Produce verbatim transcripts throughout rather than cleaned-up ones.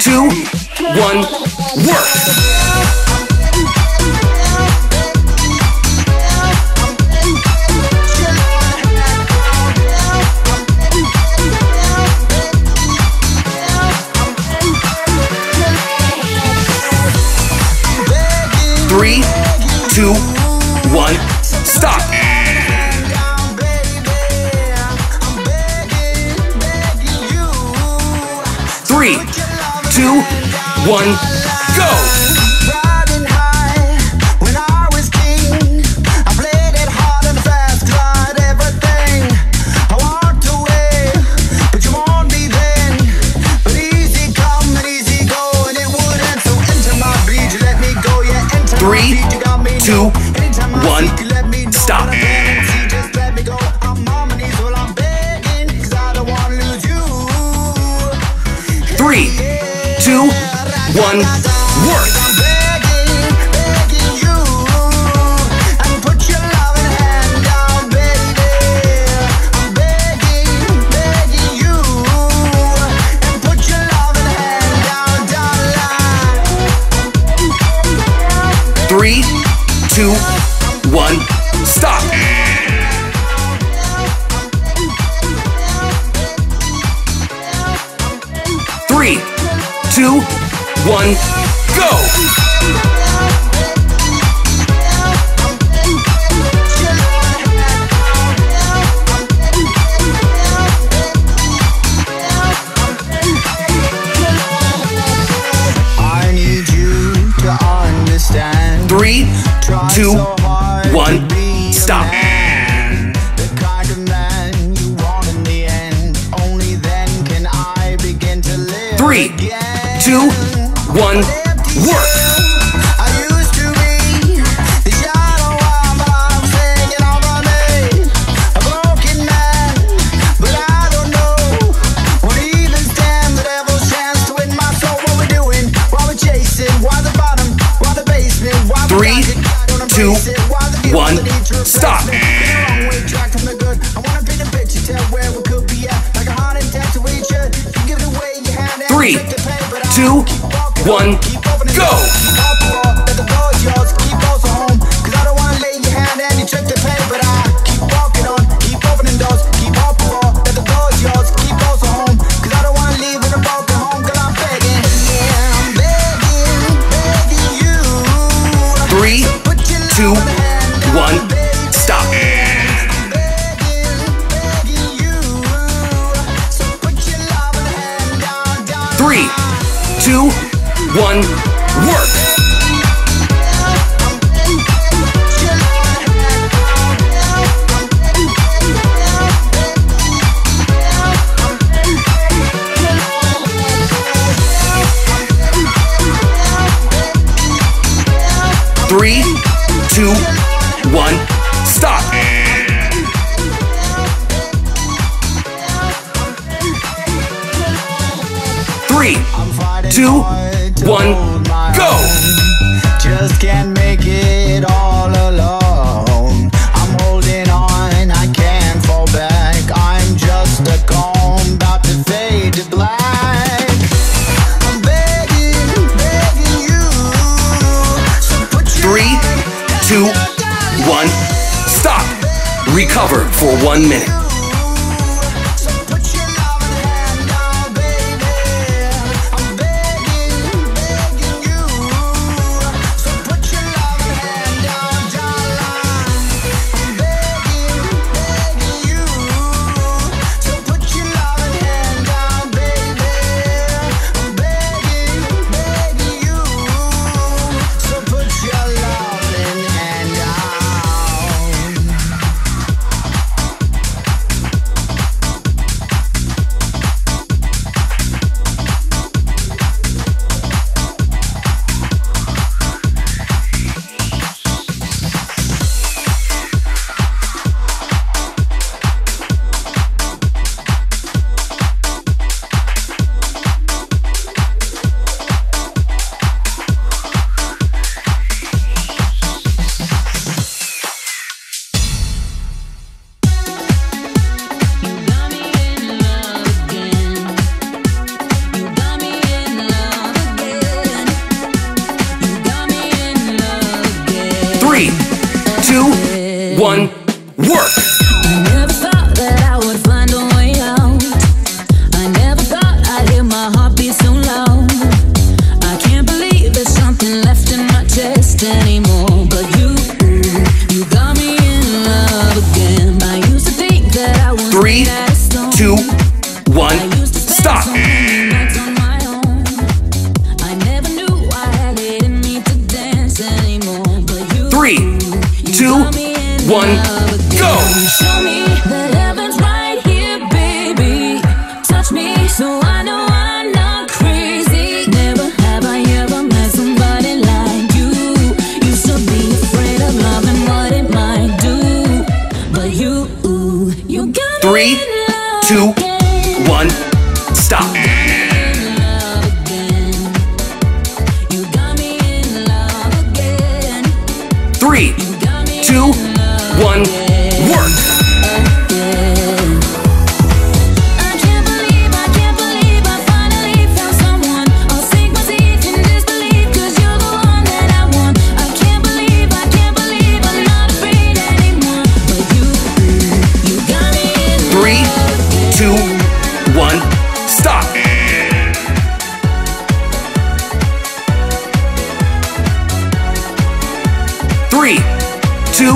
two, one, work! Three, two, one, stop. Three, two, one, go. Three, two, one, stop. Three, two, one, work. Three, two, one, stop. Three, two, one, go. Three, two, one, stop. The kind of man you want in the end. Only then can I begin to live. Three, two, one, work. Three, two, one, stop. Three, two, one, go. Two, one, stop. Three, two, one, work. Three, two, one, stop. Three, two, one, go. Just can't make it all alone. I'm holding on, I can't fall back. I'm just a calm, about to fade to black. I'm begging, begging you. So put your Three, two, one, stop. Recover for one minute. two, one, work! I never thought that I would find a way out. I never thought I'd hear my heart beat so loud. I can't believe there's something left in my chest anymore. But you, you got me in love again. I used to think that I was three, two, one, stop! Three, two, one, go! Show me that heaven's right here, baby. Touch me so I know I'm not crazy. Never have I ever met somebody like you. Used to be afraid of love and what it might do. But you, you got me in love. Three, two, one, stop. Three, two, one, work! I can't believe, I can't believe I finally found someone. I'll sink my teeth in disbelief, cause you're the one that I want. I can't believe, I can't believe I'm not afraid anymore. But you, you got me in love. Three, two, one, stop! Three, two,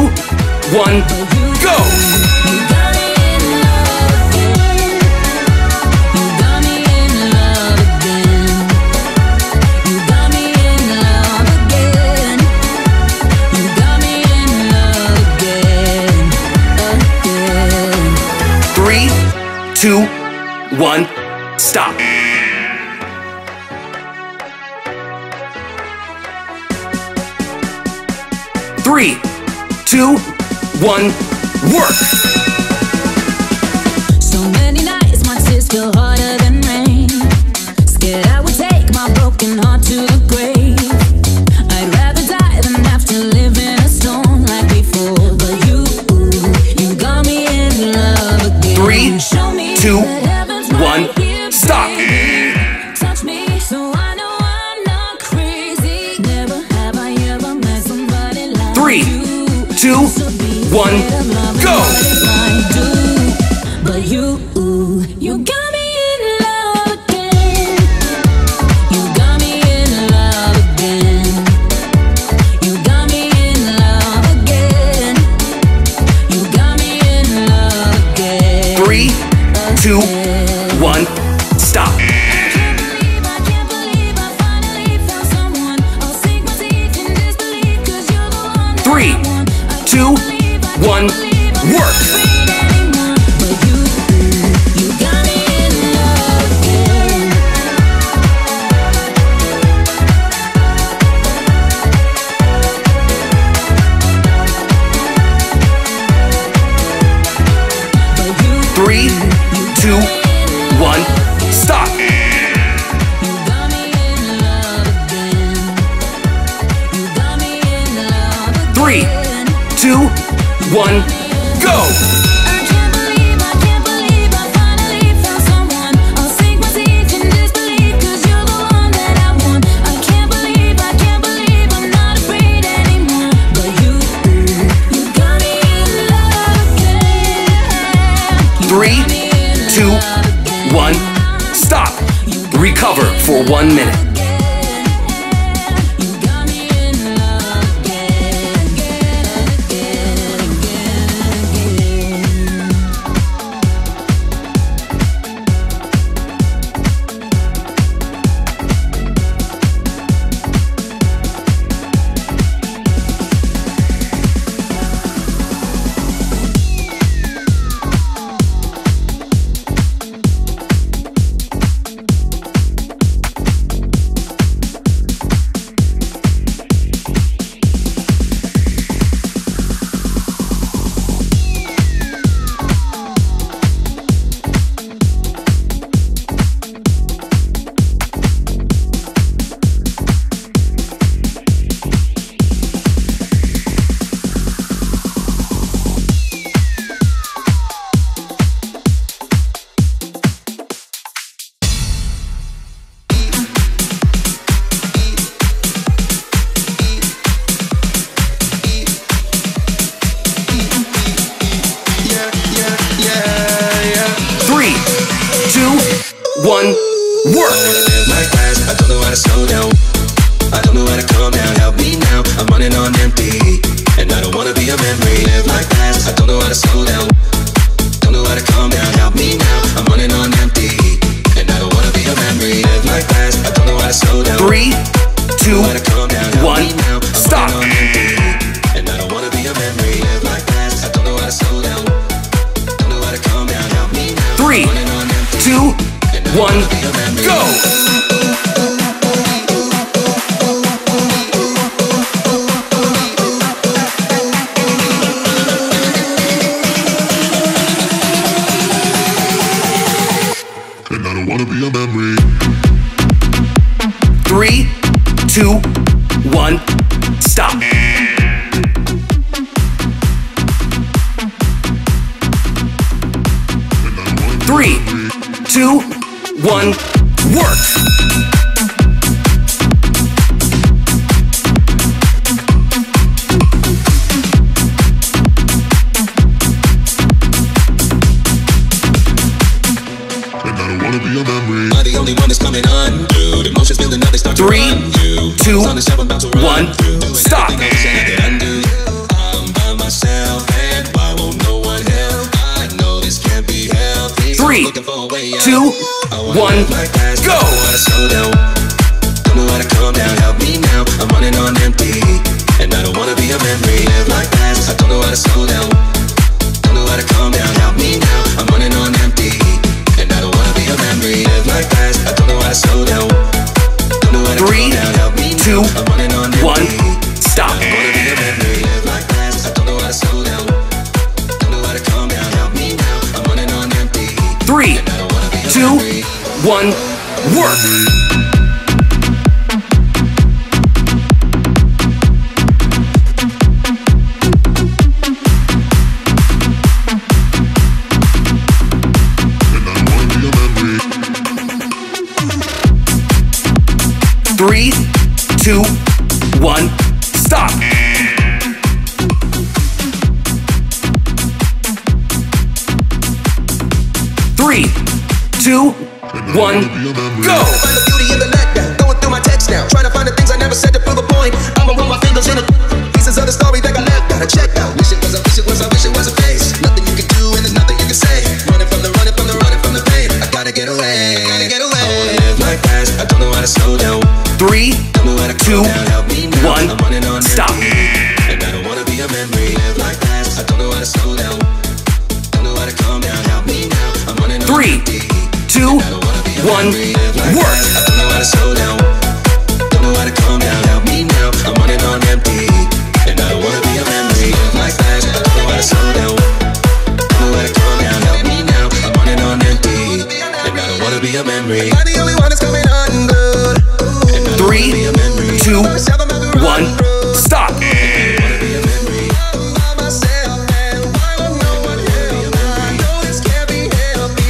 one, go! You got me in love again. You got me in love again. You got me in love again. You got me in love again. Again. Three, two, one, stop. Three, two, one, work! So many nights my tears feel harder than rain. Scared I would take my broken heart to the grave. I'd rather die than have to live in a storm like before. But you, you got me in love again. Three, two, one, stop! Touch me so I know I'm not crazy. Never have I ever met somebody like you. Three, two, one, go! But you, you got me in love again. You got me in love again. You got me in love again. You got me in love again. Three, two, one, stop! Three, two, one, work! You got me in love again. Three, two, one, stop! You got me in love again. You got me in love again. Three, two, one, go! I can't believe, I can't believe I finally found someone. I'll sink my teeth in disbelief, cause you're the one that I want. I can't believe, I can't believe I'm not afraid anymore. But you, you got me in love again. Three, two, one, stop. Recover for one minute. You got me in love again, again, again, again, again. one, stop. Three, two, one, work. I'm the only one that's coming on. Dude, emotions building up, they start to Three, run. You, two, on the I'm about to run. One, and stop. I I'm by myself, and why won't no one help? I know this can't be healthy. Three, two, one, go. Slow down. Don't know how to calm down. Help me now. I'm running on empty, and I don't wanna be a memory. Live like that. I don't know how to slow down. Don't know how to calm down. Help me now. I'm running on empty. Three, two, one, stop. Three, two, one, work. Three, two, one, stop. Three, two, one, go. Find the beauty in the letdown. Going through my text now, trying to find the things I never said to prove a point. I'm gonna put my fingers in the pieces of the story that I left. Gotta check out. Wish it was, I wish it was, I wish it was a face. Nothing you can do and there's nothing you can say. Running from the running from the running from the pain. I gotta get away. I gotta get away. I wanna live like that. I don't know how to slow down. Three, two, one, stop. And I don't wanna be a memory. Live like that. I don't know how to slow down. Don't know how to calm down. Help me now. I'm running on. Three, two, one, work. I don't know how to slow down. Don't know how to calm down. Help me now. I'm running on empty. And I don't wanna be a memory. Live like that. I don't know how to slow down. Don't know how to calm down. Help me now. I'm running on empty. And I don't wanna be a memory. I'm the only one that's coming on good. Three, two, one, stop.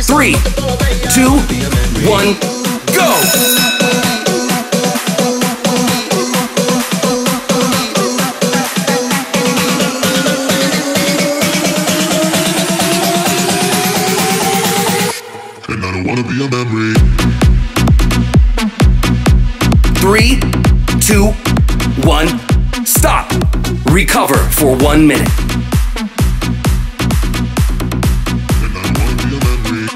Three, two, one, go. Three, two, one, stop. Recover for one minute. And I don't wanna be a memory.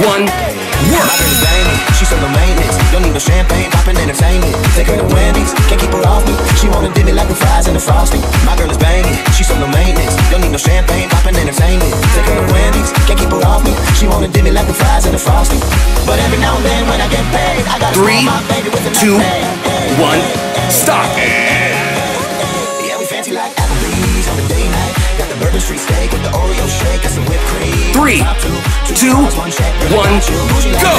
One work. She's on the maintenance. Don't need no champagne, poppin' entertainment. Take her to Wendy's, can't keep her off me. She wanna dip it like the fries and the frosty. My girl is banging. She's on the maintenance. Don't need no champagne, poppin' entertainment. Take her to Wendy's, can't keep her off me. She wanna dip it like the fries and the frosty. But every now and then when I get paid, I gotta three, my baby with two, one, stop. Yeah, we fancy like Applebee's on the day night. Got the Bourbon Street steak with the Oreo shake and some whipped cream. Three, two, one, go!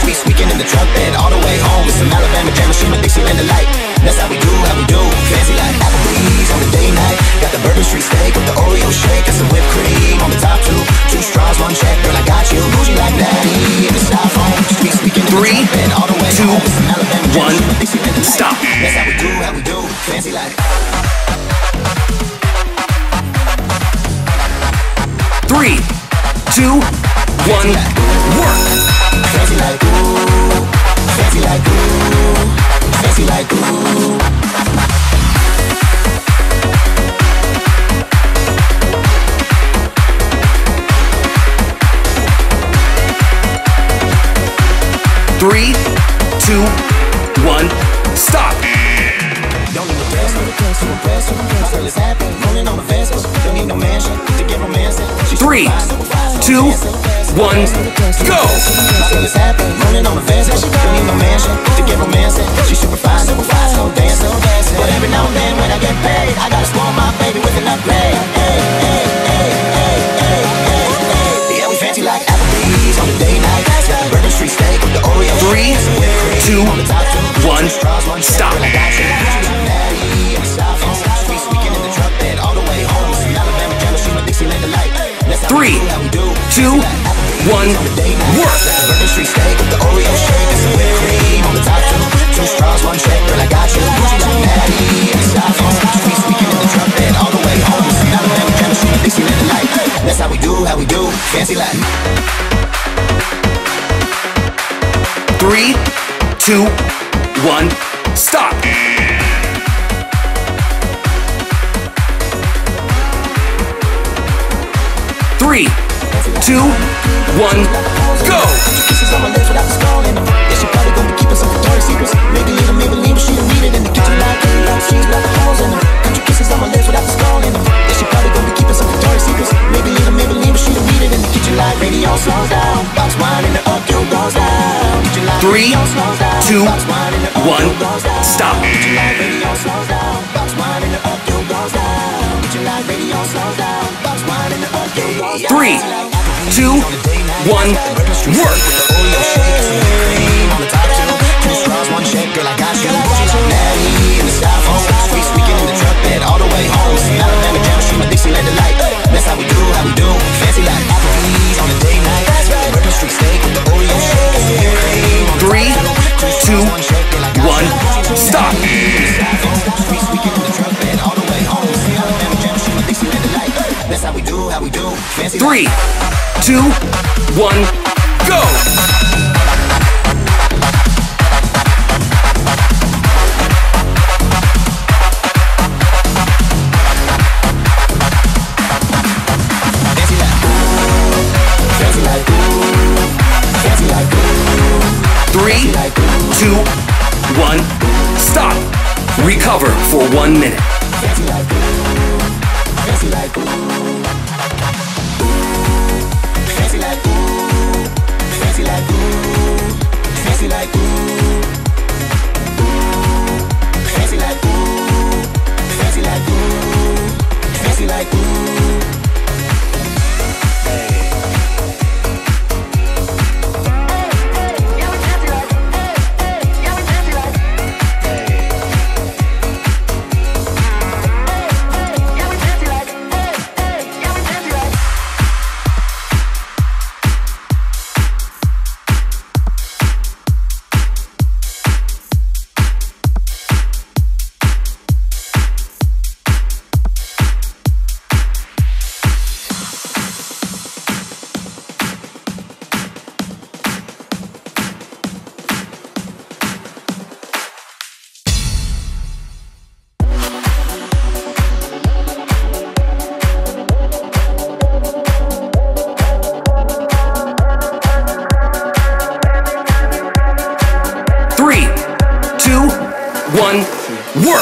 Sweet squeaking in the truck bed all the way home. It's some Alabama jam, Shima, Dixieland delight. That's how we do, how we do. Fancy like Applebee's on the day night. Got the Bourbon Street steak with the Oreo shake and some whipped cream on the top two. Two one, stop. That's how we do, how we do, fancy like. Three, two, one, work. Fancy like ooh, fancy like ooh, fancy like ooh. Three, two, one, stop. Don't need no dress, no dress, no dress, no dress. My girl is happy, rolling on the vest. Don't need no mansion to get romance. Three, two, one, go. My girl is happy, rolling on the vest. Don't need no mansion to get romance. She super fine, super fine, so dance, so dance. But every now and then when I get paid, I gotta spoil my baby with an upgrade. Hey, hey, hey, hey, hey, hey. Yeah, we fancy like Applebee's on the day night. Bourbon Street steak with the Oreo. Three, two, one, stop. Three, two, one, work. Bourbon Street steak with the Oreo shake and some whipped cream on the top. Two straws, one check, girl, I got you. Speaking in the trumpet all the way home. That's how we do, how we do, fancy Latin. Three, two, one, stop. Three, two, one, go. Kisses on my lips without stalling. Yeah, she probably gonna be keeping some dirty secrets. Maybe little, maybe leave, she don't need it in the kitchen like them. She's got the holes in them. Country kisses on my lips without stalling. Yeah, she probably gonna be keeping some dirty secrets. Maybe little, maybe leave, she don't need it in the kitchen like radio slows down. Box wine in the up, you goes down. Three, two, one, stop. Three, two, one, work. That's how we do, how we do, fancy like Applebee's on a day night. Bourbon Street steak with the Oreo shake. Three, two, one, stop. Three, two, one, go. Three, two, one, stop. Recover for one minute. Or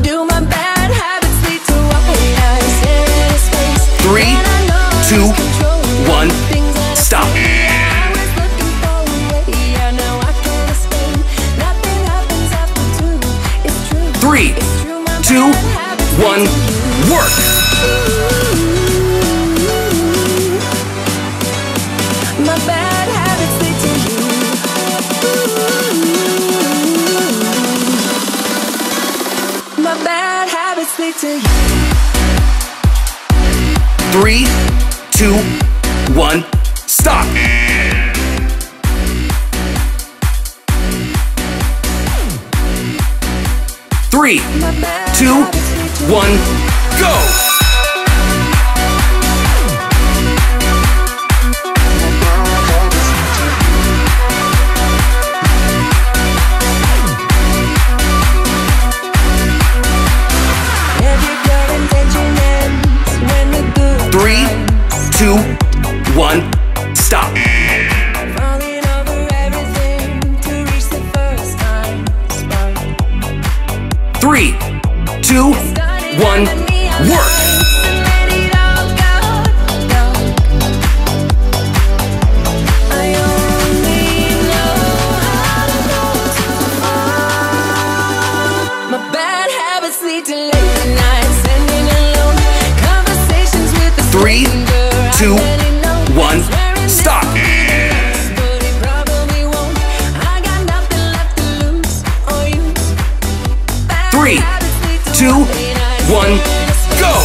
do Three, two, one, work. Three, two, one, stop. Three, two, one, go. Three, two, one, stop. Falling over everything to reach the first time spark. Three, two, one, work. My bad habits lead to late nights. Three, two, one, stop. Three, two, one, go.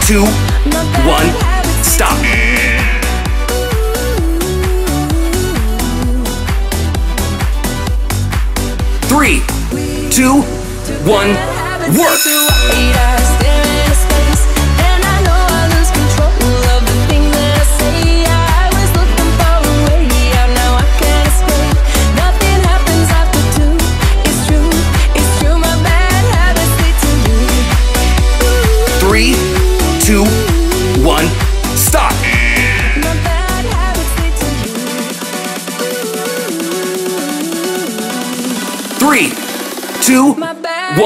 Two, one, stop. Three, two, one, work. Three, two, one, stop. My bad habits lead to you. Three, two, one, go. My bad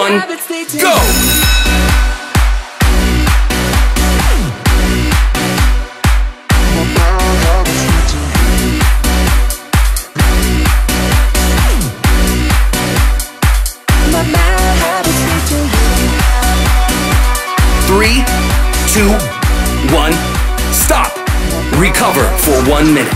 habits lead to you. Three, two, one, stop. Recover for one minute.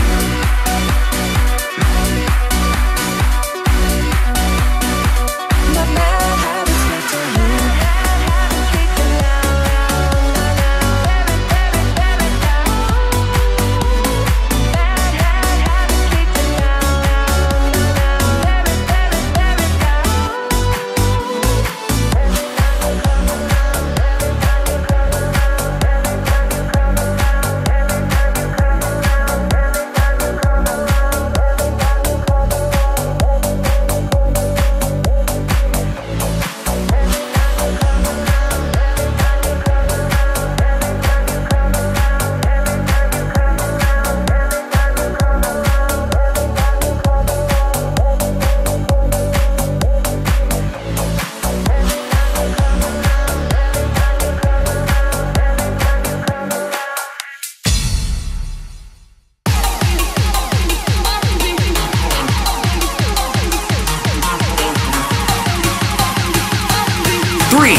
Three,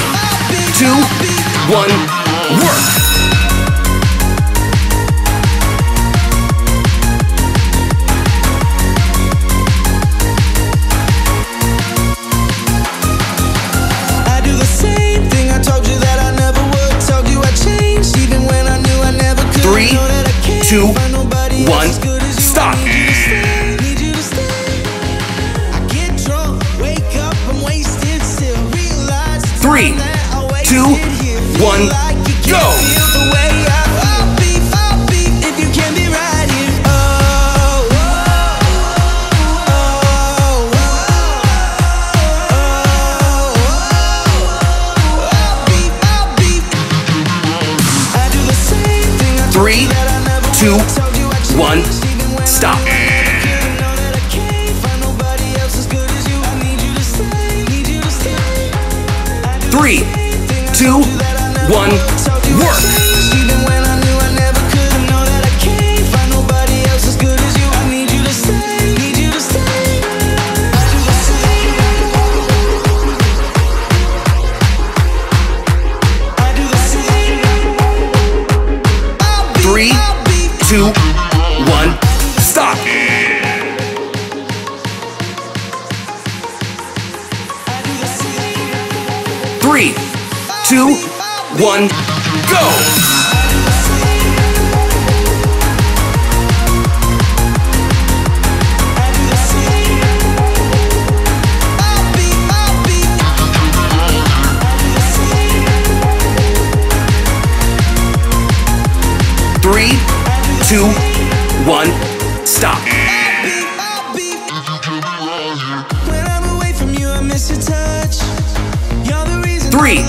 two, one, work. I do the same thing. I told you that I never would. Told you I changed even when I knew I never could. Three, two, one, stop. Three, two, one, go! Three, two, one, stop. Three, two, one, work. Two, one, stop. Three, two, one, go. Two, one, stop. When I'm away from you, I miss your touch. You're the reason. Three,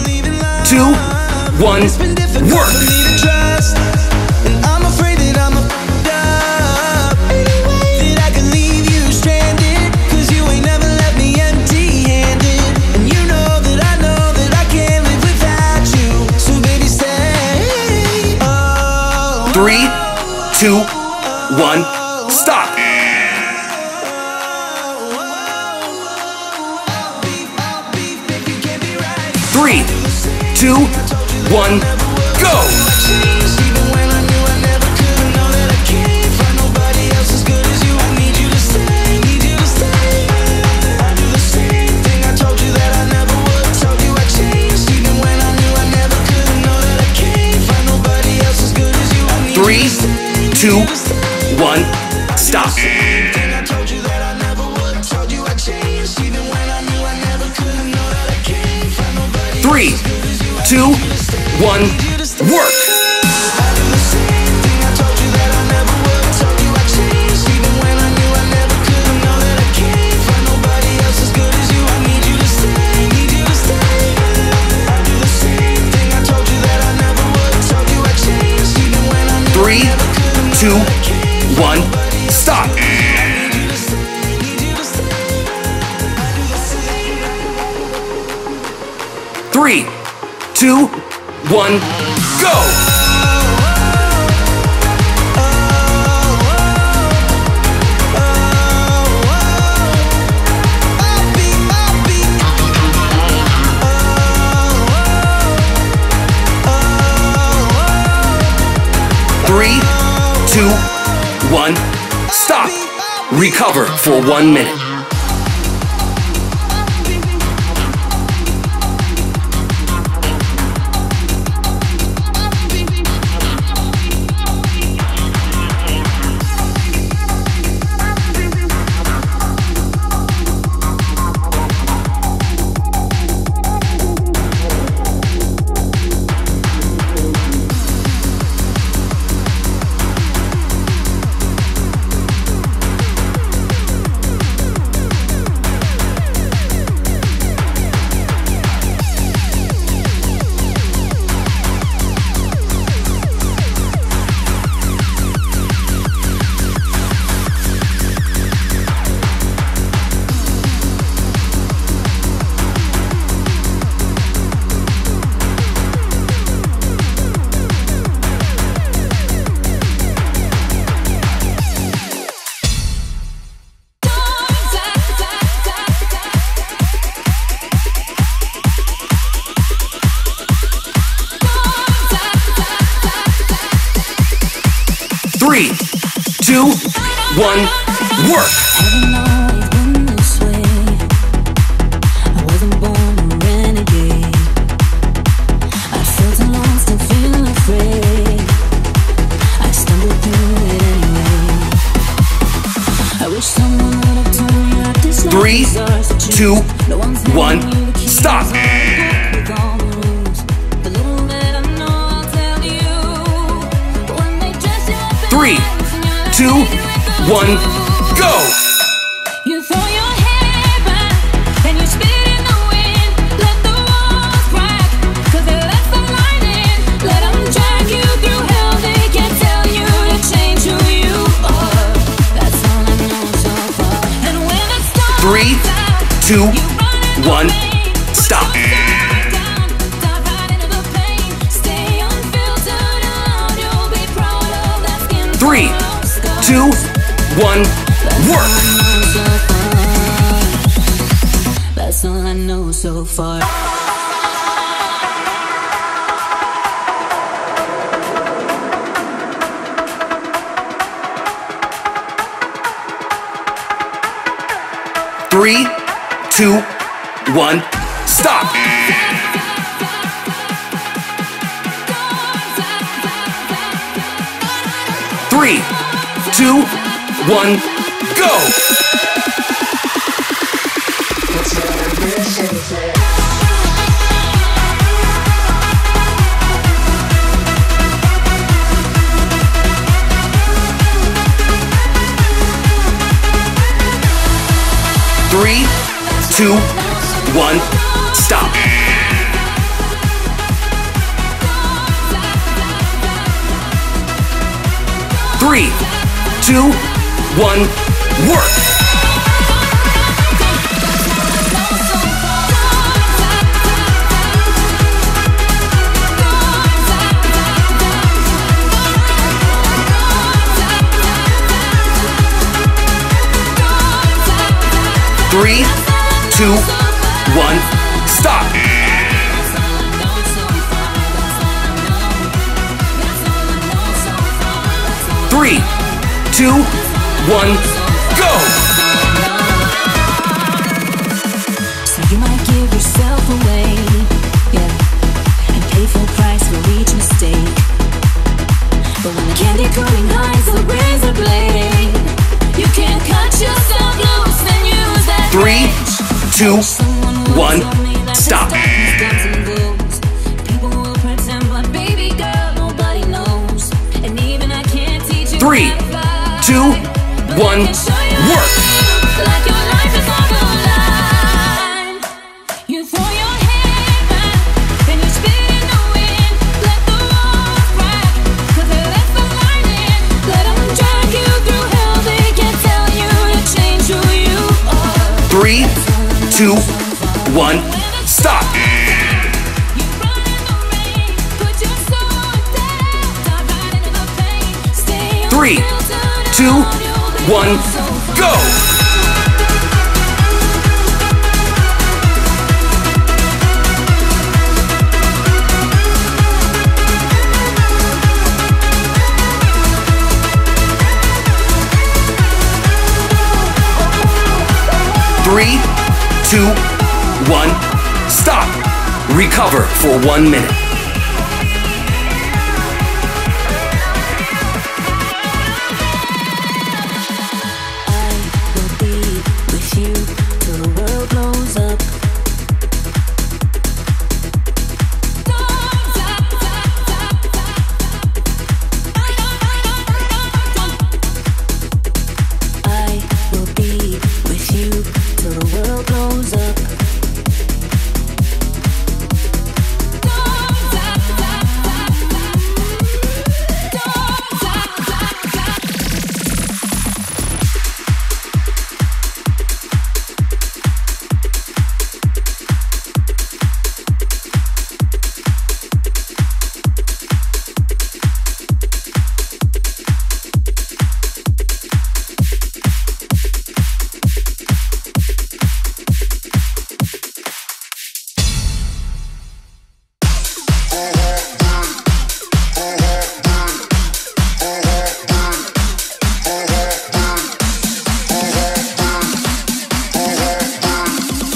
two, one, work. For me to trust, and I'm afraid that I'm fucked up. That I can leave you stranded, 'cause you ain't never left me empty-handed. And you know that I know that I can't live without you. So baby, stay. Oh. Three. Two, one, stop. Three, two, one, go. Two, one, stop. I told you that I never would. Told you I changed, even when I knew I never could. Know that I came from nobody. Three, two, one, work. I do the same thing. I told you that I never would. Told you I changed, even when I knew I never could. Know that I came from nobody else as good as you. I need you to stay. Need you to stay. I do the same thing. I told you that I never would. Told you I changed, even when I knew I never could. Two, one, stop. Three, two, one, go. Two, one, stop. Recover for one minute. Three, two, one, work. Three, two, one, stop. Three, two, one, go! You throw your head back and you spit in the wind. Let the walls crack, 'cause they let the light in. Let them drag you through hell. They can't tell you to change who you are. That's all I know so far. And when it's time, three, two, one, stop. three, two, one, work. That's all I know so far. Three, two, one, stop. Three, two, one, go! Three, two, one, stop! Three, two, one, work! Three, two, one, stop! Three, two, one, go! So you might give yourself away, yeah, and pay full price for each mistake. But when the candy coating hides the razor blade, you can't cut yourself loose and use that. Three, two, one, stop. Three, two, one, work! Like your life is on the line. You throw your head back and you spit in the wind. Let the walls crack, cause they left the line in. Let them drag you through hell, they can tell you to change who you are. Three, two, one, stop! Three, two, one, go! Three, two, one, stop! Recover for one minute.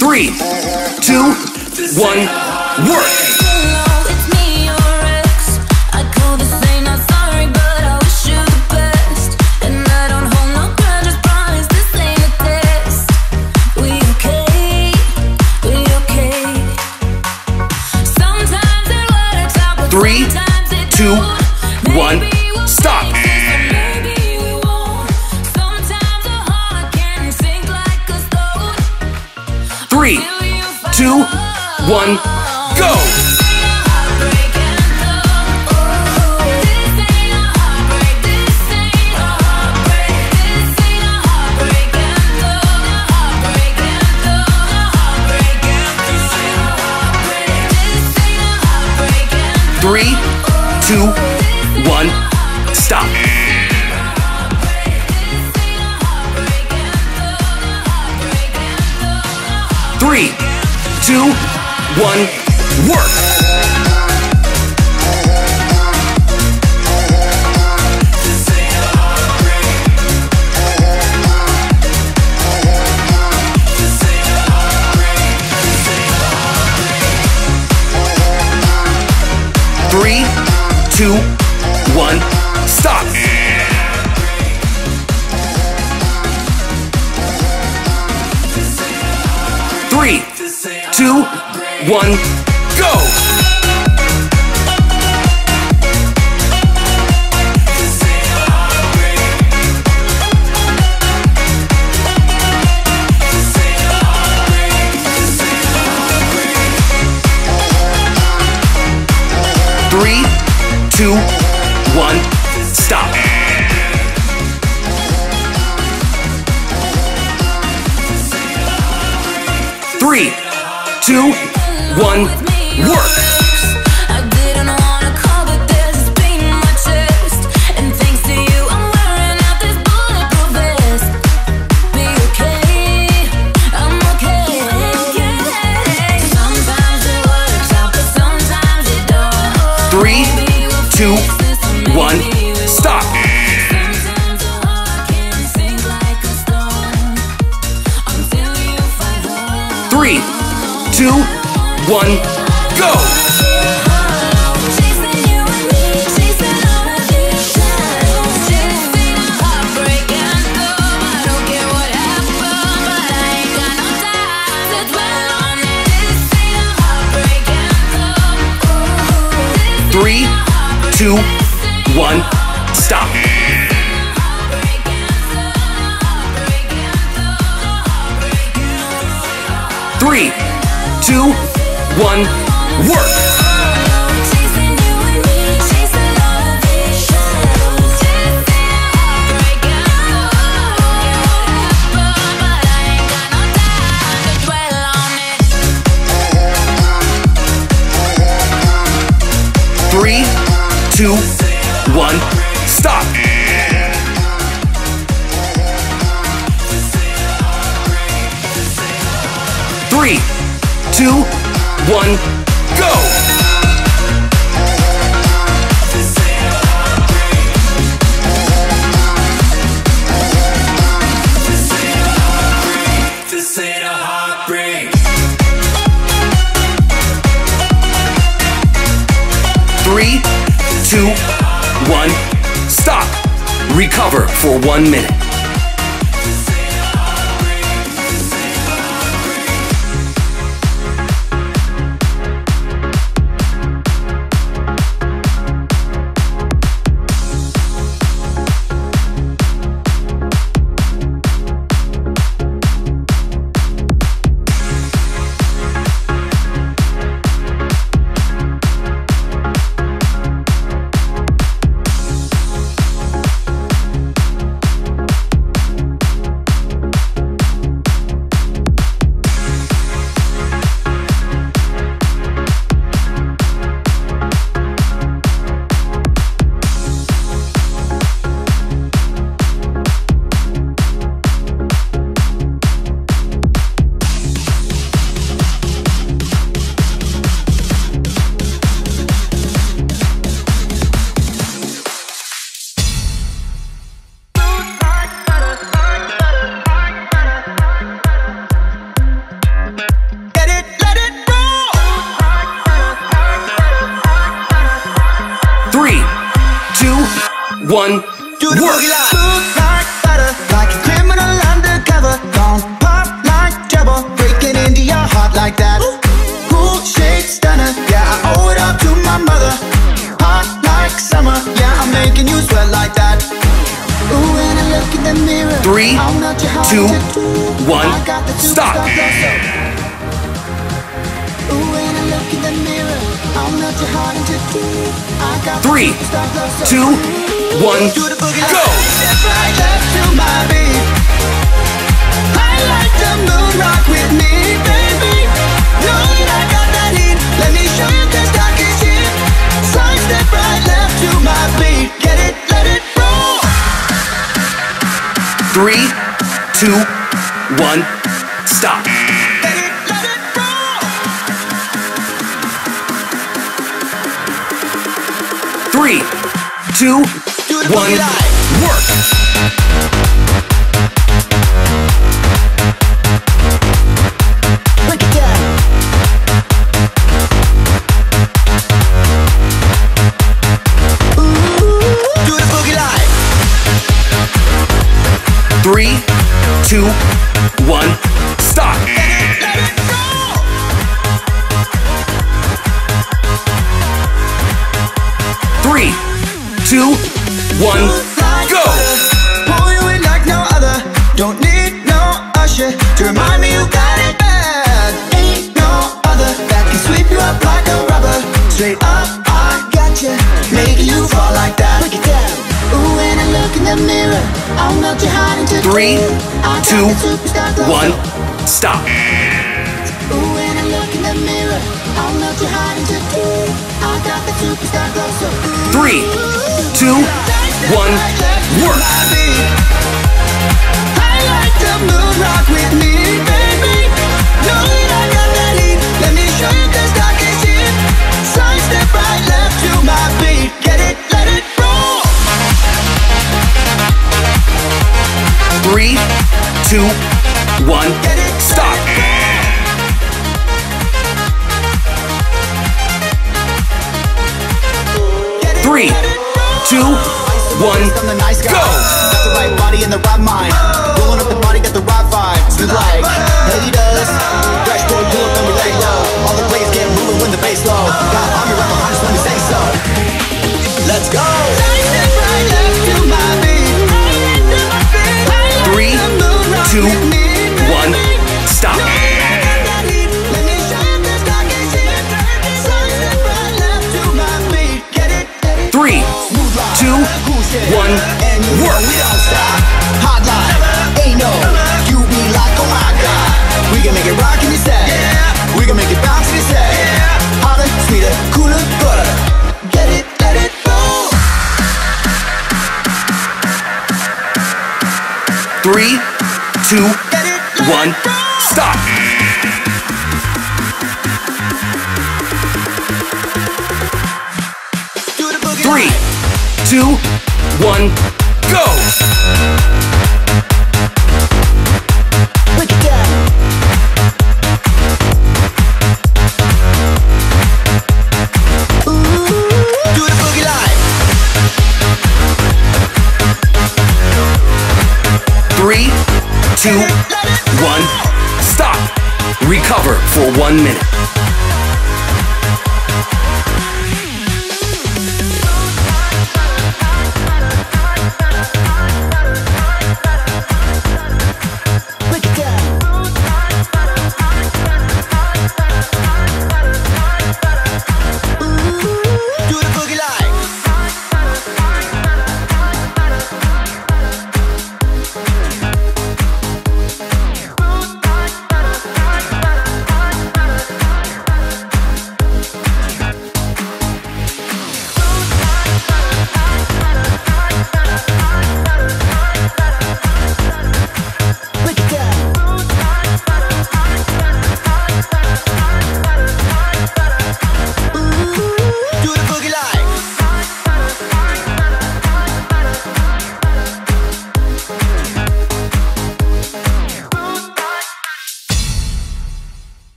Three, two, one, work! It's me or X. I call to say not sorry, but I wish you the best. And I don't hold no grudges, promise this ain't a test. We okay, we okay. Sometimes it works out, but three, two, one, stop! Three, two, one, go! Three, two, one, stop! Three, two, one, work. Three, two, one, stop. Three, two, one, go! Three, two, one, stop. Three, two, one, work. I didn't wanna call, but there's this pain in my chest. And thanks to you, I'm wearing out this bulletproof vest. Be okay, I'm okay. Sometimes it works out, but sometimes it don't. Three, two, one, stop. Three, two, one, go! Three, two, one, stop. Three, two, one, work. Three, two, one, stop. Three, two, one, go! This ain't a heartbreak. Three, two, one, stop. Recover for one minute. One, do the work. Look like butter, like a criminal undercover. Don't pop like trouble, breaking into your heart like that. Ooh. Cool shade stunner, yeah, I owe it up to my mother. Hot like summer, yeah, I'm making you sweat like that. Ooh, when I look in the mirror. Three, two, one, stop. Three, two, one, go! Step right up to my beat. I like the moon, rock with me, baby. Know that I got that heat. Let me show you this dark is here. So step right left to my beat. Get it, let it roll. Three, two, one, stop. Let it, let it two, one, work. Three, two, one, stop. Let it go. Three, two, one, go. Boy, you ain't like no other. Don't need no usher to remind me you got it bad. Ain't no other that can sweep you up like a rubber. Straight up, I got you, making you fall like that. Look at that. Ooh, when I look in the mirror, I'll melt your heart into three, two, one, stop. Ooh, when I look in the mirror, I'll melt your heart into two. I got the superstar glow, so three, two, one, work. I like the moon, rock with me, baby. Know that I got that heat. Let me show you cause I can see it. Sun step right left to my beat. Get it, let it roll. Three, two, one, stop. Three, two, one, go. Got the right body and the right mind. Rolling up the body, got the right vibes. We like haters. Fresh boy, you look number eight low. All the plays get moving when the bass low. Got army right behind us when we say so. Let's go. Two, one, stop. Three, two, one, work. Hotline, ain't no, you be like, oh my god. We can make it rock in this day. We can make it bounce in this day. Hotter, sweeter, cooler, butter. Get it, let it go. Three, two, one, stop. Three, two, one, go. Three, two, one, stop. Recover for one minute.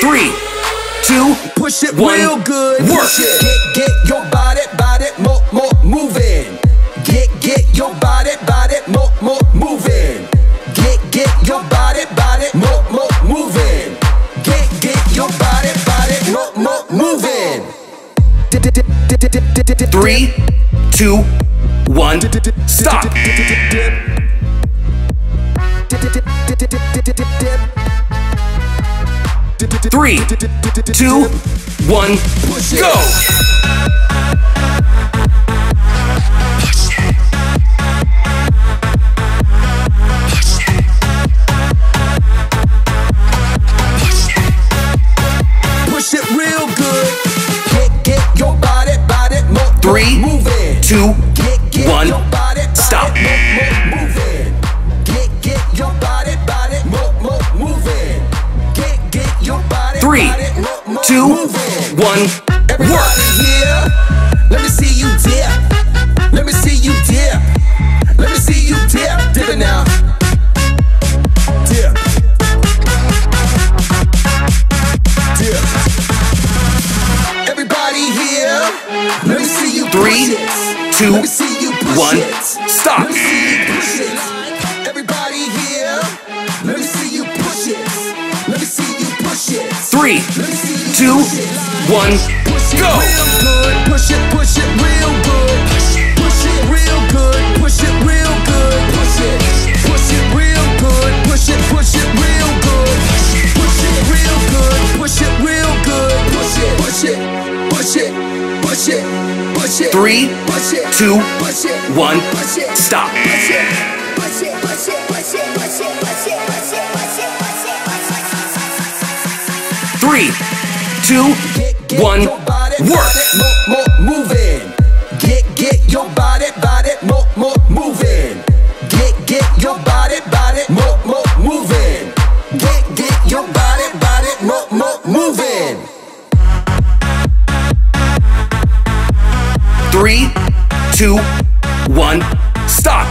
Three, two, push it one, real good. Work. Push it. Get, get your body, body, more, more, moving. Get, get your body, body, more, more, moving. Get, get your body, body, more, more, moving. Get, get your body, body, more, more, moving. Three, two, one, stop. Three, two, one, go! Push it real good. Get, get your body, body, move. Three, two, one, stop. Three, two, one, work. Let me see you dip. Let me see you dip. Let me see you dip. Dip it now. Dip. Dip. Everybody here. Let me see you. Three, two, one, stop. Everybody here. Let me see you push it. Let me see you push it. Three, two, one, go! Real good, push it, push it, real good. Push it real good, push it real good. Push it, push it real good, push it, push it real good. Push it real good, push it real good. Push it, push it, push it, push it, push it. Three, two, one, stop. Push it, push it, push it, push it, push it, push it, push it. Three, two, one, work. Move in. Get, get your body, body, move in. Get, get your body, body, move in. Get, get your body, body, move in. Three, two, one, stop.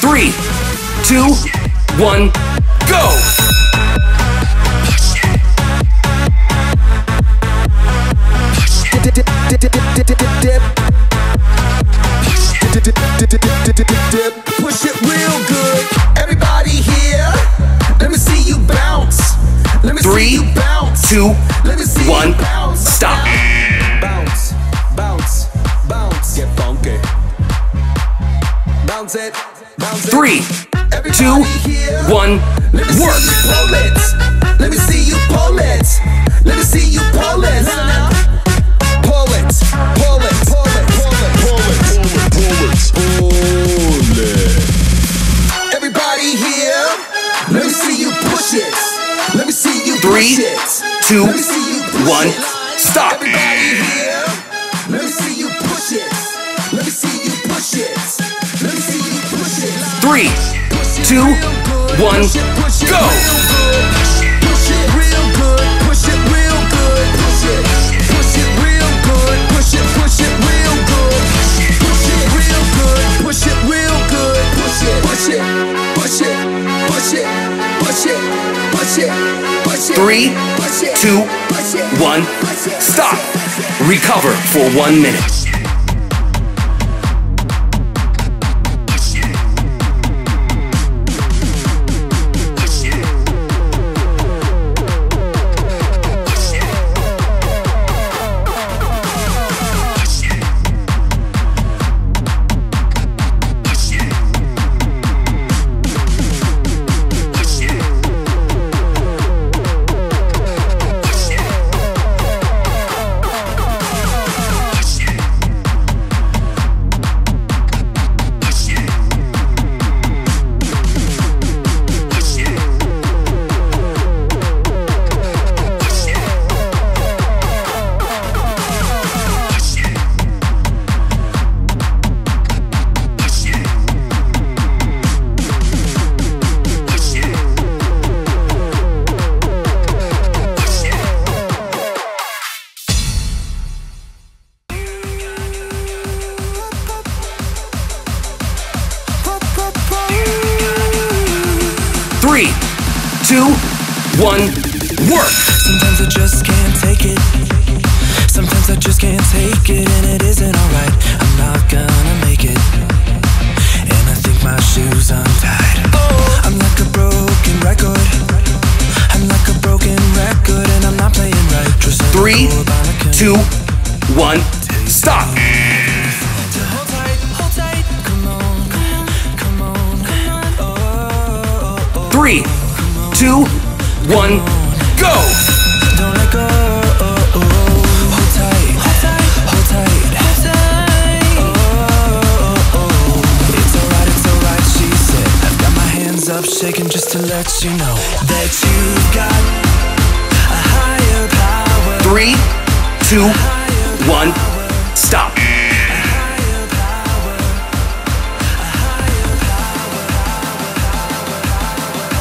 Three, two, one, go! Push it real good. Everybody here, let me see you bounce. Let me see you bounce. Three, two, one, stop. Bounce, bounce, bounce. Get funky. Bounce it. Three, two, one, work. Let me see you pull it. Let me see you pull it. Pull it. Pull it. Pull it. Pull it. Pull it. Pull it. Everybody here. Let me see you push it. Let me see you. Three, two, one, stop. Everybody here. Let me see you push it. Let me see you push it. Three, two, one, go! Push it real good, push it real good, push it, push it real good, push it, push it real good, push it real good, push it real good, push it, push it, push it, push it, push it, push it, push it. Three, two, one, stop. Recover for one minute.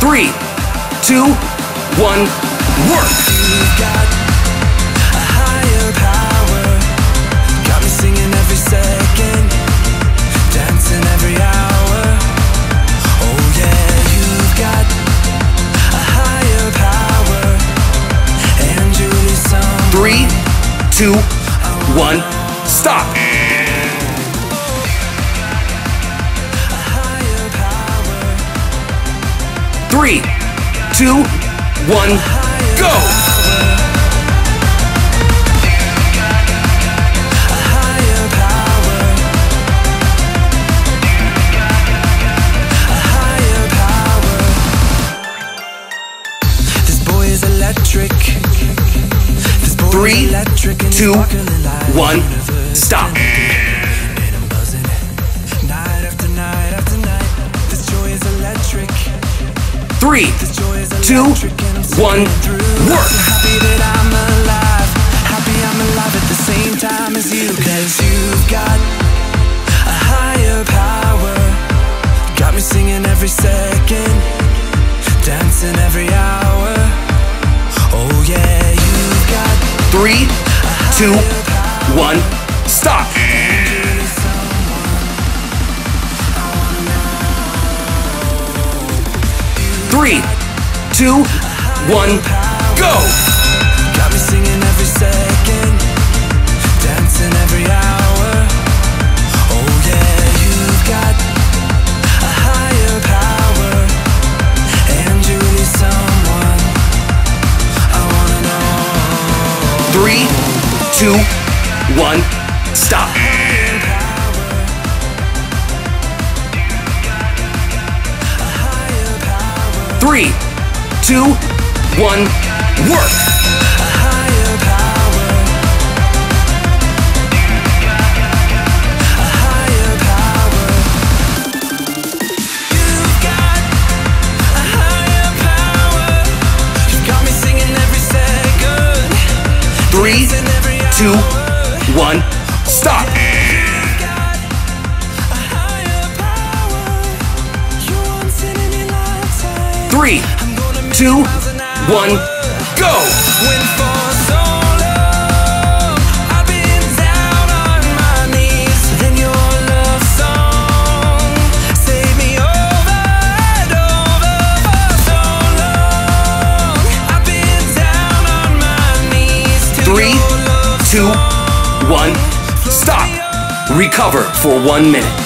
Three, two, one, work. You've got a higher power, got me singing every second, dancing every hour. Oh yeah, you've got a higher power, and you need some. Three, two, one, stop. Three, two, one, go! This boy is electric. Three, two, one, stop. Three, two, one, work! Happy that I'm alive, happy I'm alive at the same time as you, 'cause you've got a higher power, got me singing every second, dancing every hour. Oh yeah, you've got. Three, two, one, stop! Three, two, one, go! Got me singing every second, dancing every hour. Oh yeah, you've got a higher power, and you need someone. I wanna know. Three, two, one, stop. Three, two, one, work! A higher power. A higher power. You've got a higher power. You've got me singing every second. Three, two, one, stop! Three, two, one, go! When for so long I've been down on my knees, then your love song saved me over and over. For so long I've been down on my knees. Three, two, one, stop! Recover for one minute.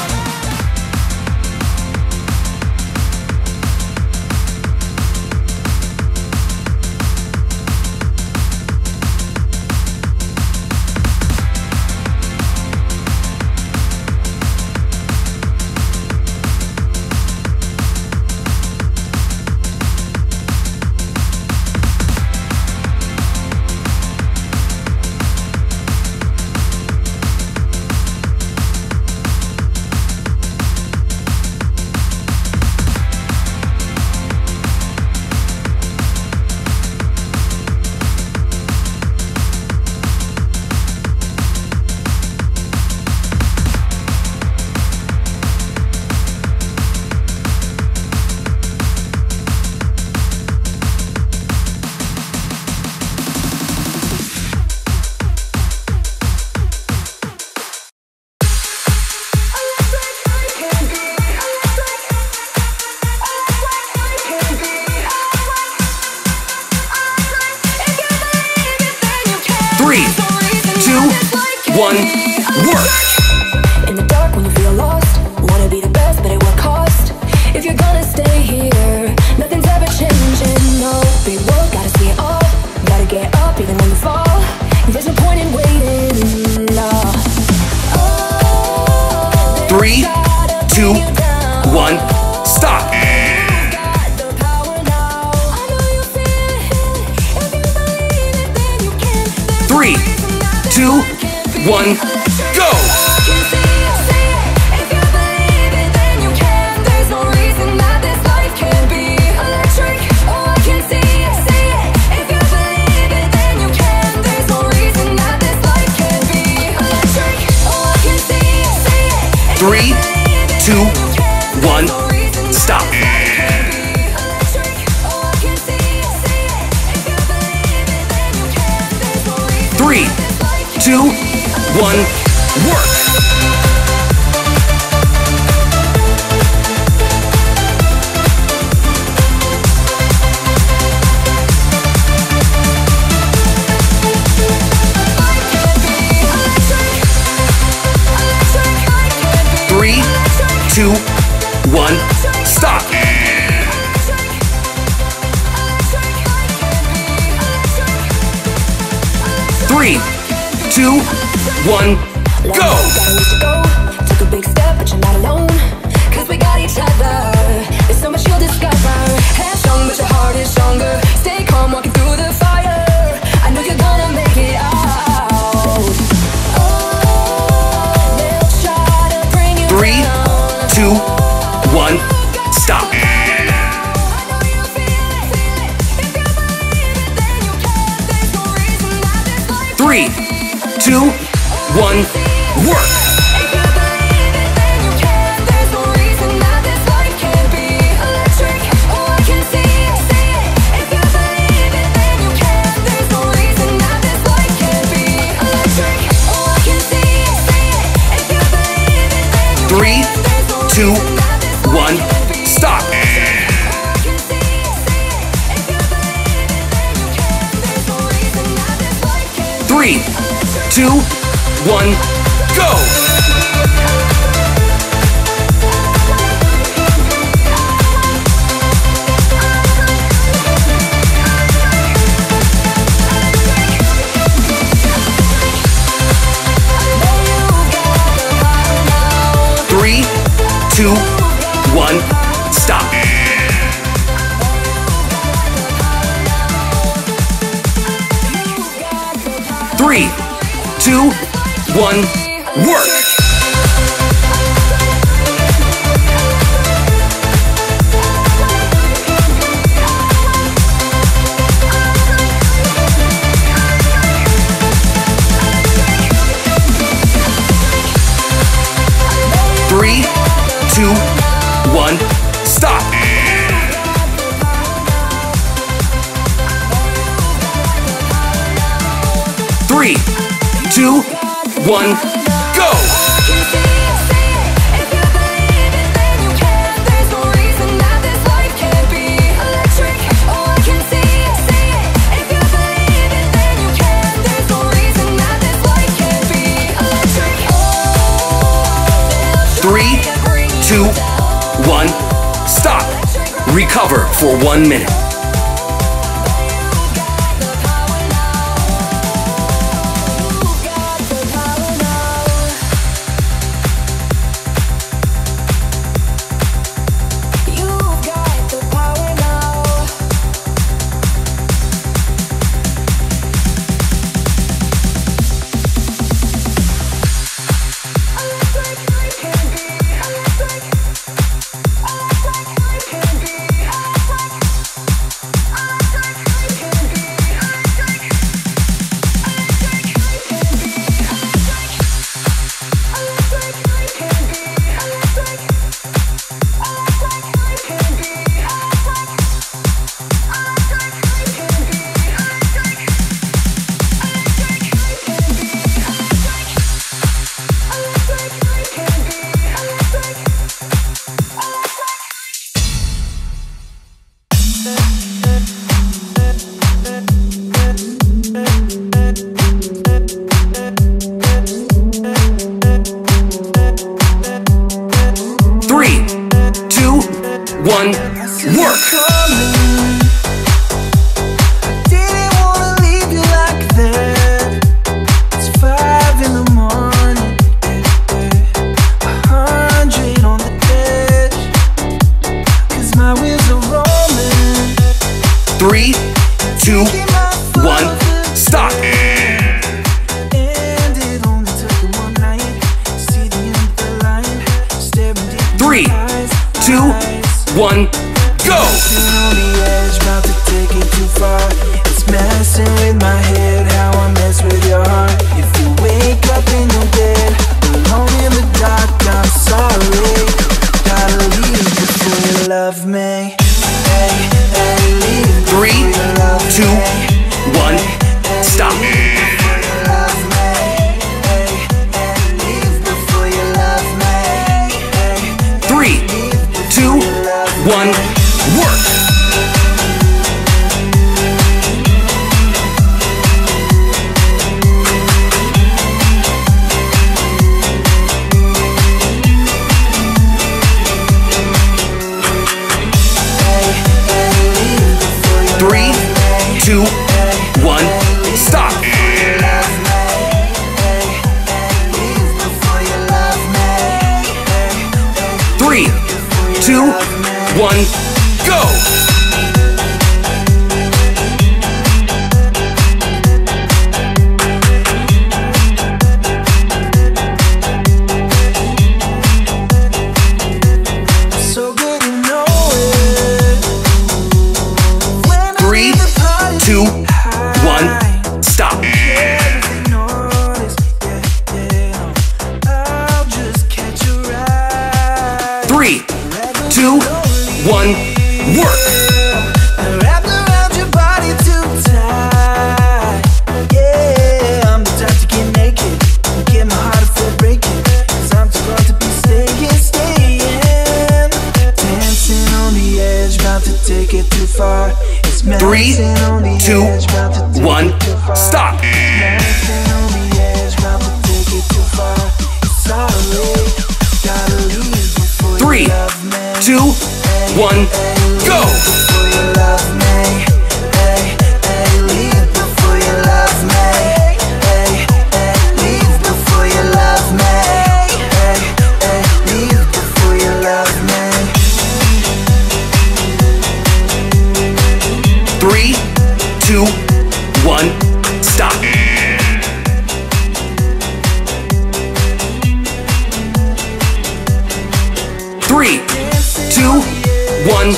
Three, two, one, stop. two, one, work! Two, one, stop! Three, two, one, go! Took a big step, but you're not alone, cause we got each other. There's so much you'll discover. Head's strong, but your heart is stronger. Stay calm, walking through the fire. I know you're gonna make it out. Three. Two, one, stop. Three, two, one, work. Three, two, one, stop! Three, two, one, go! Three, two, one, stop. Three, two, one, work. Three, two, one, stop. Three, two, one, go. Three, two, one, stop. Recover for one minute. Three, two, one, stop. two, one, work. Three, two, one, stop. Three, two, one, go. Two, one, stop. Three, two, one, work. Wrapped around your body too tight. Yeah, I'm the type to get naked, get my heart if they're breaking. 'Cause I'm too proud to be staying, staying. Dancing on the edge, about to take it too far. Three, two, one, stop. Three, two, one, go. Three, two, one, stop. Three, two, one, work. Two, one, stop.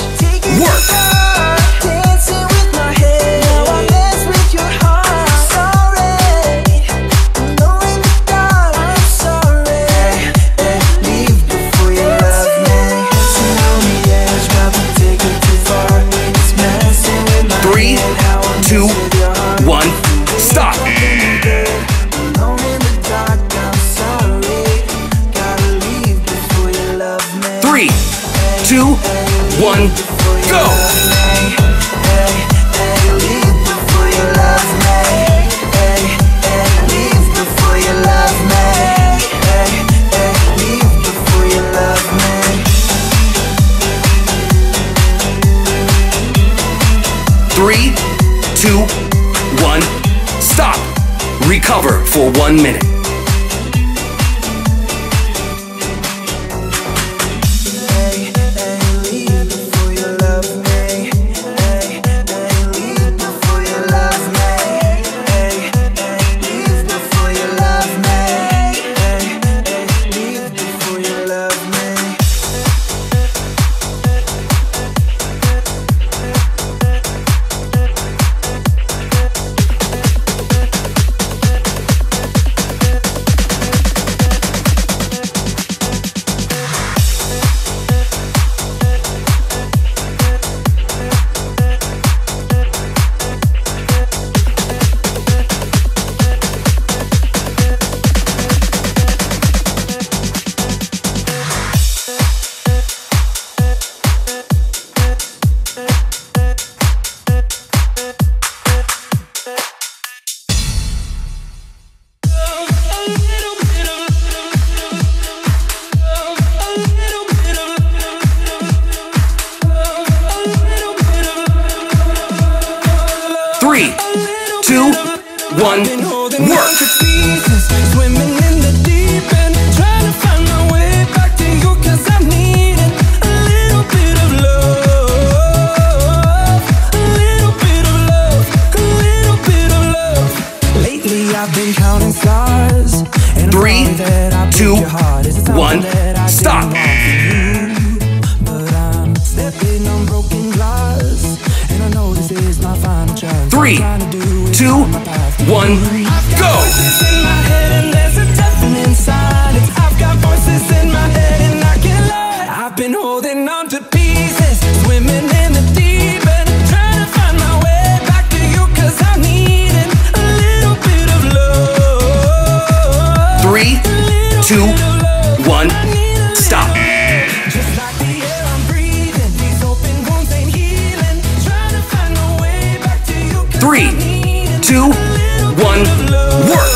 Three, two, one, go. Three, two, one, stop. Recover for one minute. Three, two, one, work. Three, two, one, stop. Three, two, one, go. Three, two, one, stop. Just like the air I'm breathing. Three, two, one, work.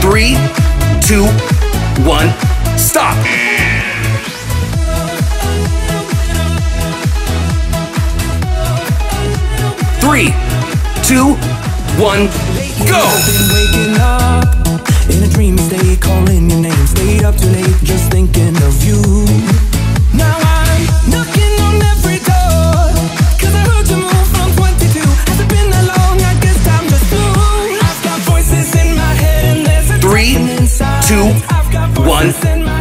Three, two, one, stop. Three, two, one, go! Been waking up in a dream state, calling your name, stayed up too late, just thinking of you. Now I'm knocking on every door, 'cause I heard you move from twenty-two. Has it been that long? I guess I'm just blue. I've got voices in my head and there's a three, two, one,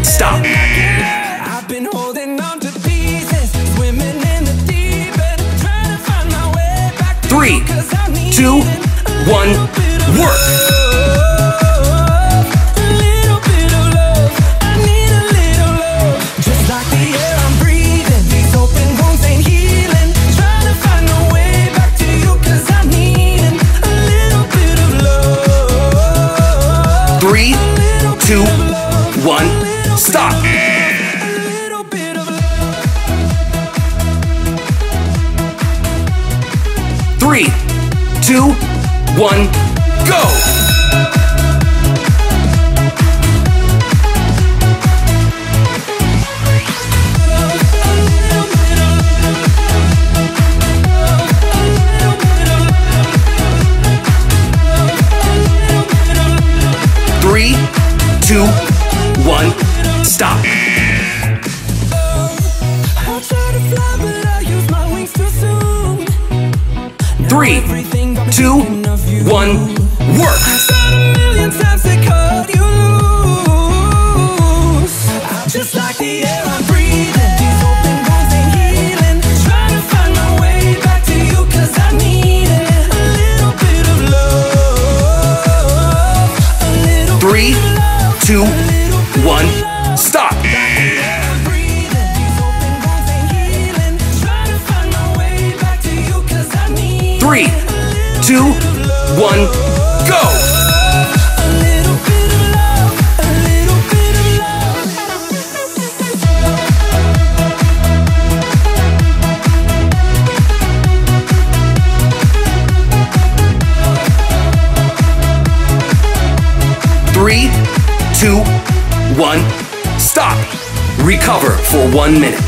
stop. I've been holding on to pieces, swimming in the deep end, trying to find my way back to you. Three, two, one, work. A little bit of love, I need a little love. Just like the air I'm breathing, these open wounds ain't healing. Trying to find a way back to you, 'cause I'm needing a little bit of love. Three, two, one, stop. Three, two, one, go! Three, two, one, stop. Three, two, one, work. I've tried a million times to cut you loose. Just like the air I'm breathing, these open wounds ain't healing. Trying to find my way back to you, 'cause I need it. A little bit of love. A little three, bit of love. Two, one, stop. Three, two, one, go! A little bit of love, a little bit of love. Three, two, one, stop. Recover for one minute.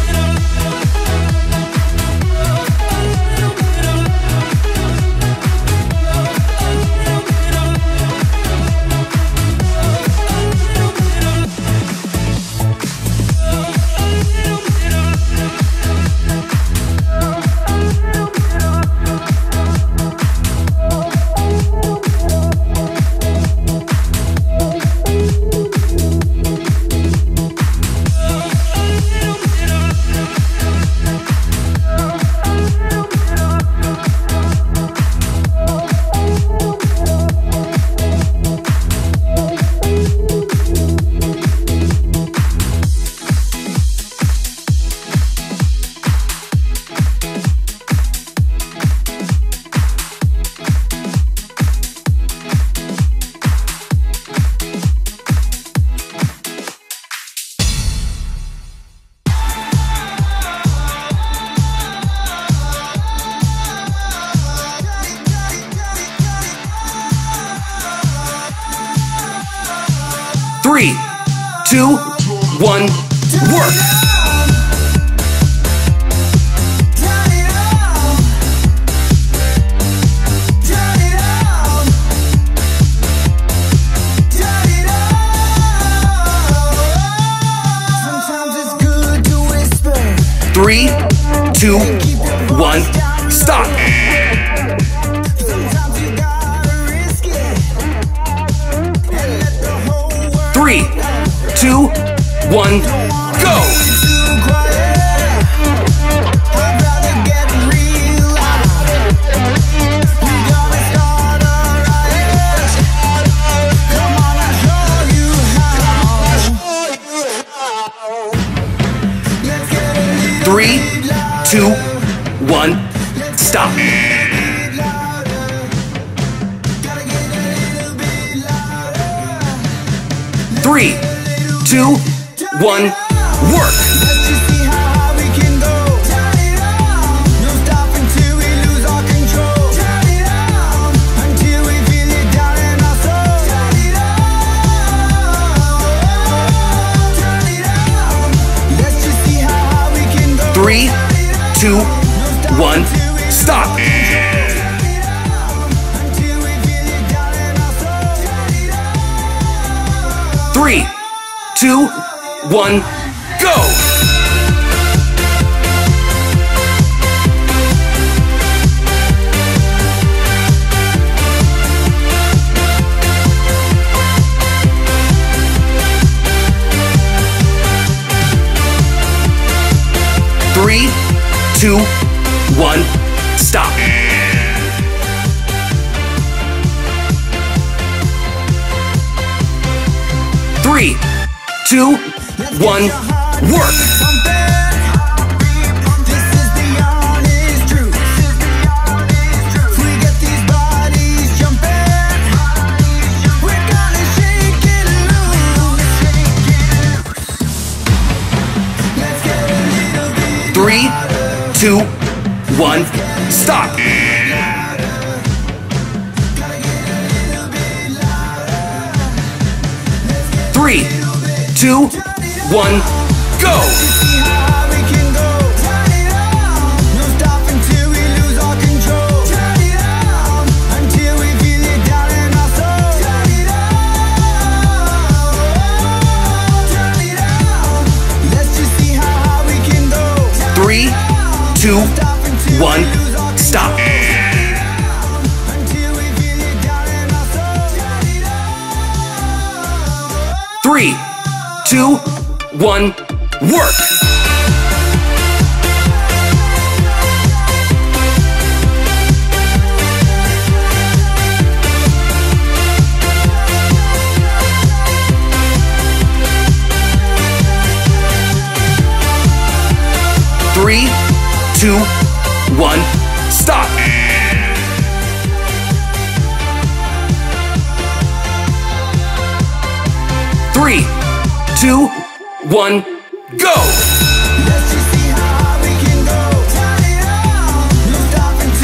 Three, two, one, work. Three, two, one, stop. Three, two, one, go! Three, two, one, stop. Three, two, one, work! Three, two, one, stop! Three, two, one, go! Three, two, one, stop. Three, two, one, work. Three, two, one, stop. Three, two, one, go. Three, two, one, stop. Three, two, one, work. Three, two, one, stop. Three, two, one, go. Three, two,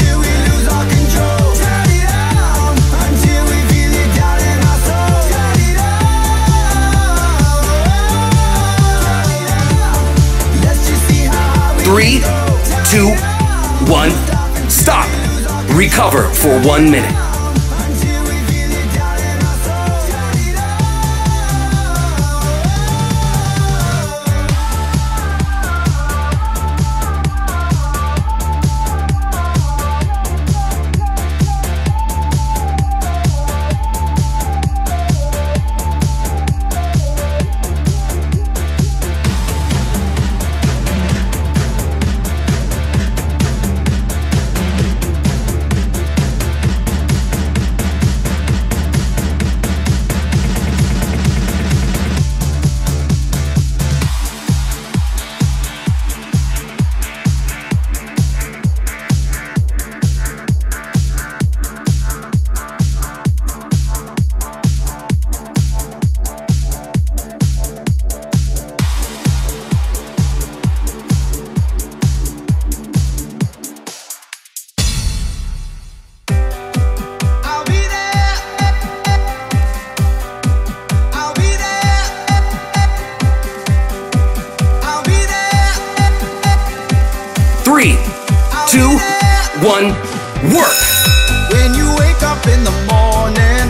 one, stop. Recover for one minute. Three, two, one, work! When you wake up in the morning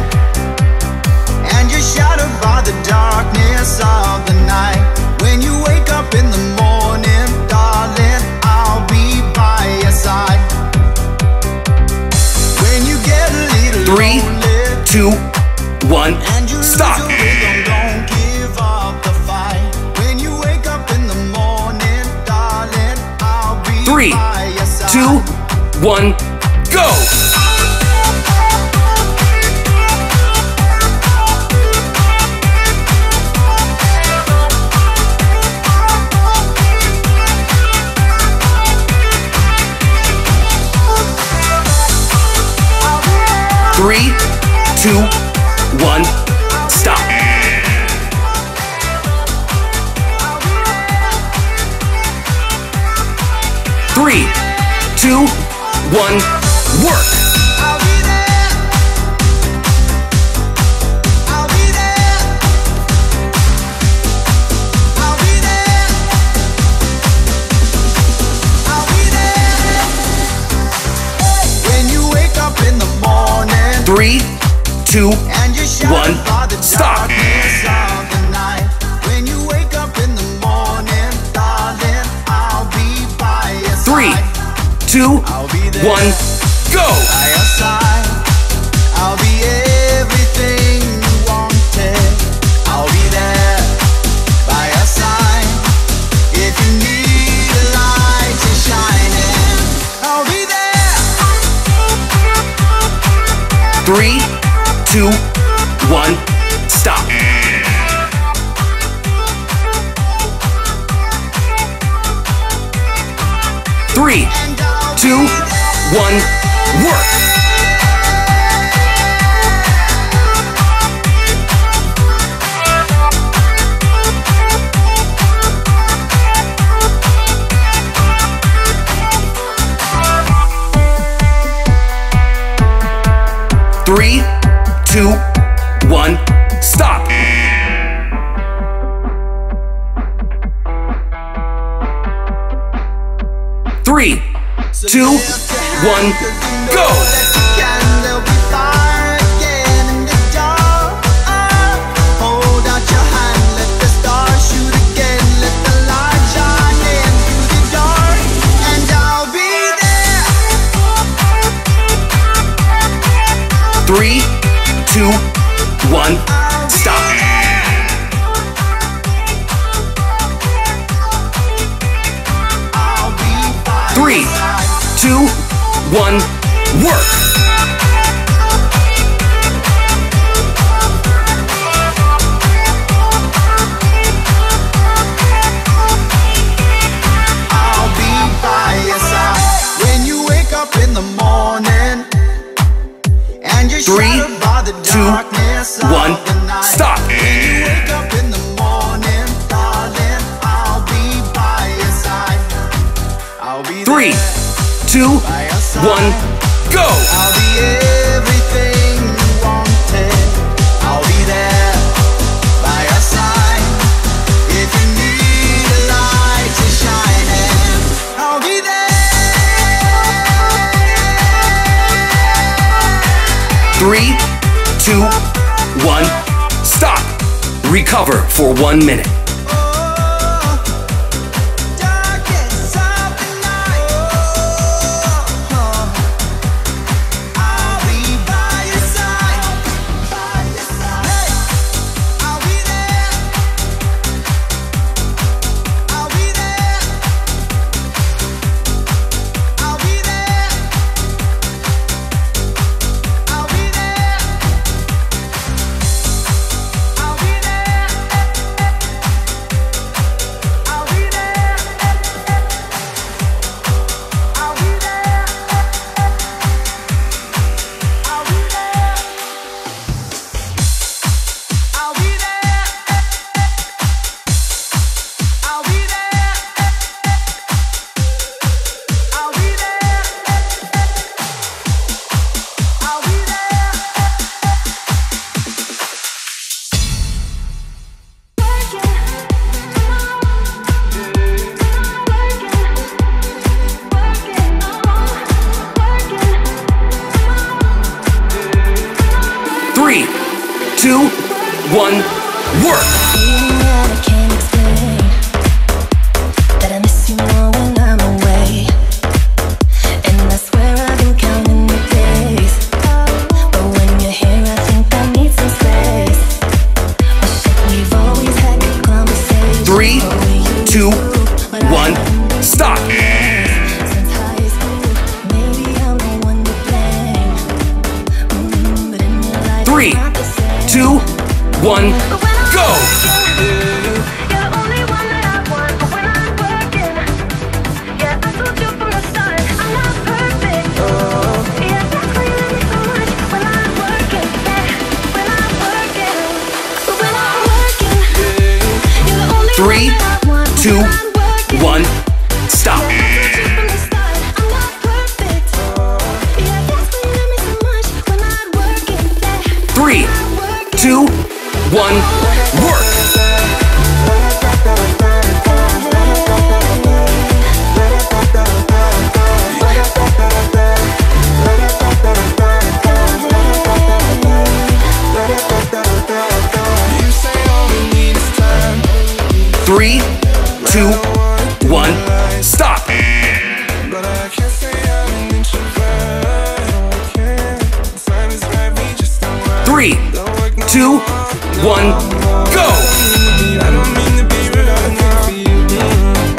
and you're shadowed by the darkness of the night. When you wake up in the morning, darling, I'll be by your side. When you get a little lonely, three, two, one, stop! Don't give up the fight. When you wake up in the morning, darling, I'll be. Three, two, one, go! Three, two, one, stop. Three, two, one, work. Three, two, one, stop. When you wake up in the morning, darling, I'll be by your side. Three, two, one, go. By your side, I'll be everything you wanted. I'll be there by your side. If you need a light to shine in, I'll be there. Three, two, one, stop. Three, two, one, work. Three, two, one, stop. Three, two, one, go. Three, two, one, stop. Three, two, one, work. I'll be by your side when you wake up in the morning. Three, two, one, stop. Three, two, one, go. I'll be everything you wanted. I'll be there by your side. If you need a light to shine in, I'll be there. Three, two, one, stop. Recover for one minute. Two, one, work. Two, one, go! Three, two, one, stop! Three, two, one, stop. Three, two, one, go. I don't mean to be real, I think for you.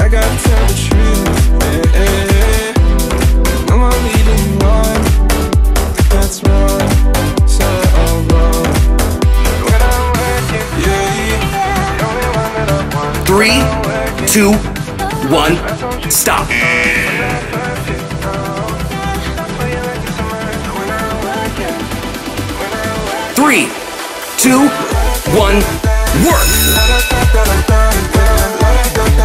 I gotta tell the truth. I'm only leading one. That's wrong. So all wrong. When I'm working, you're the only one that I want. Three, two, one, stop. Three, two, one, work. Three,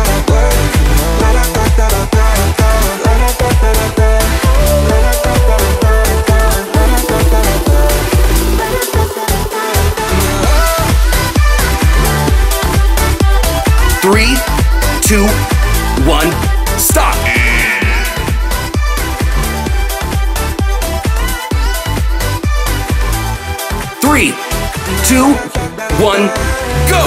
two, one, stop. Three, two, one, go!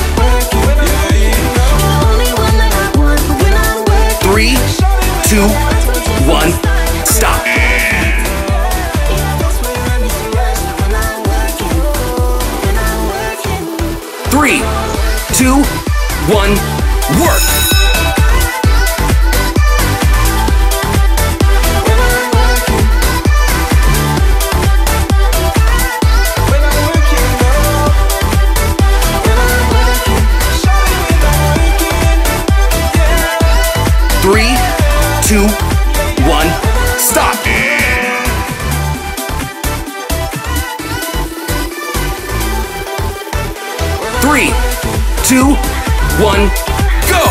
Three, two, one, stop! Three, two, one, work. Three, two, one, stop. Three, two, one, go!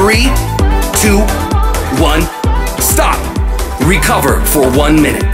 Three, two, one, stop! Recover for one minute.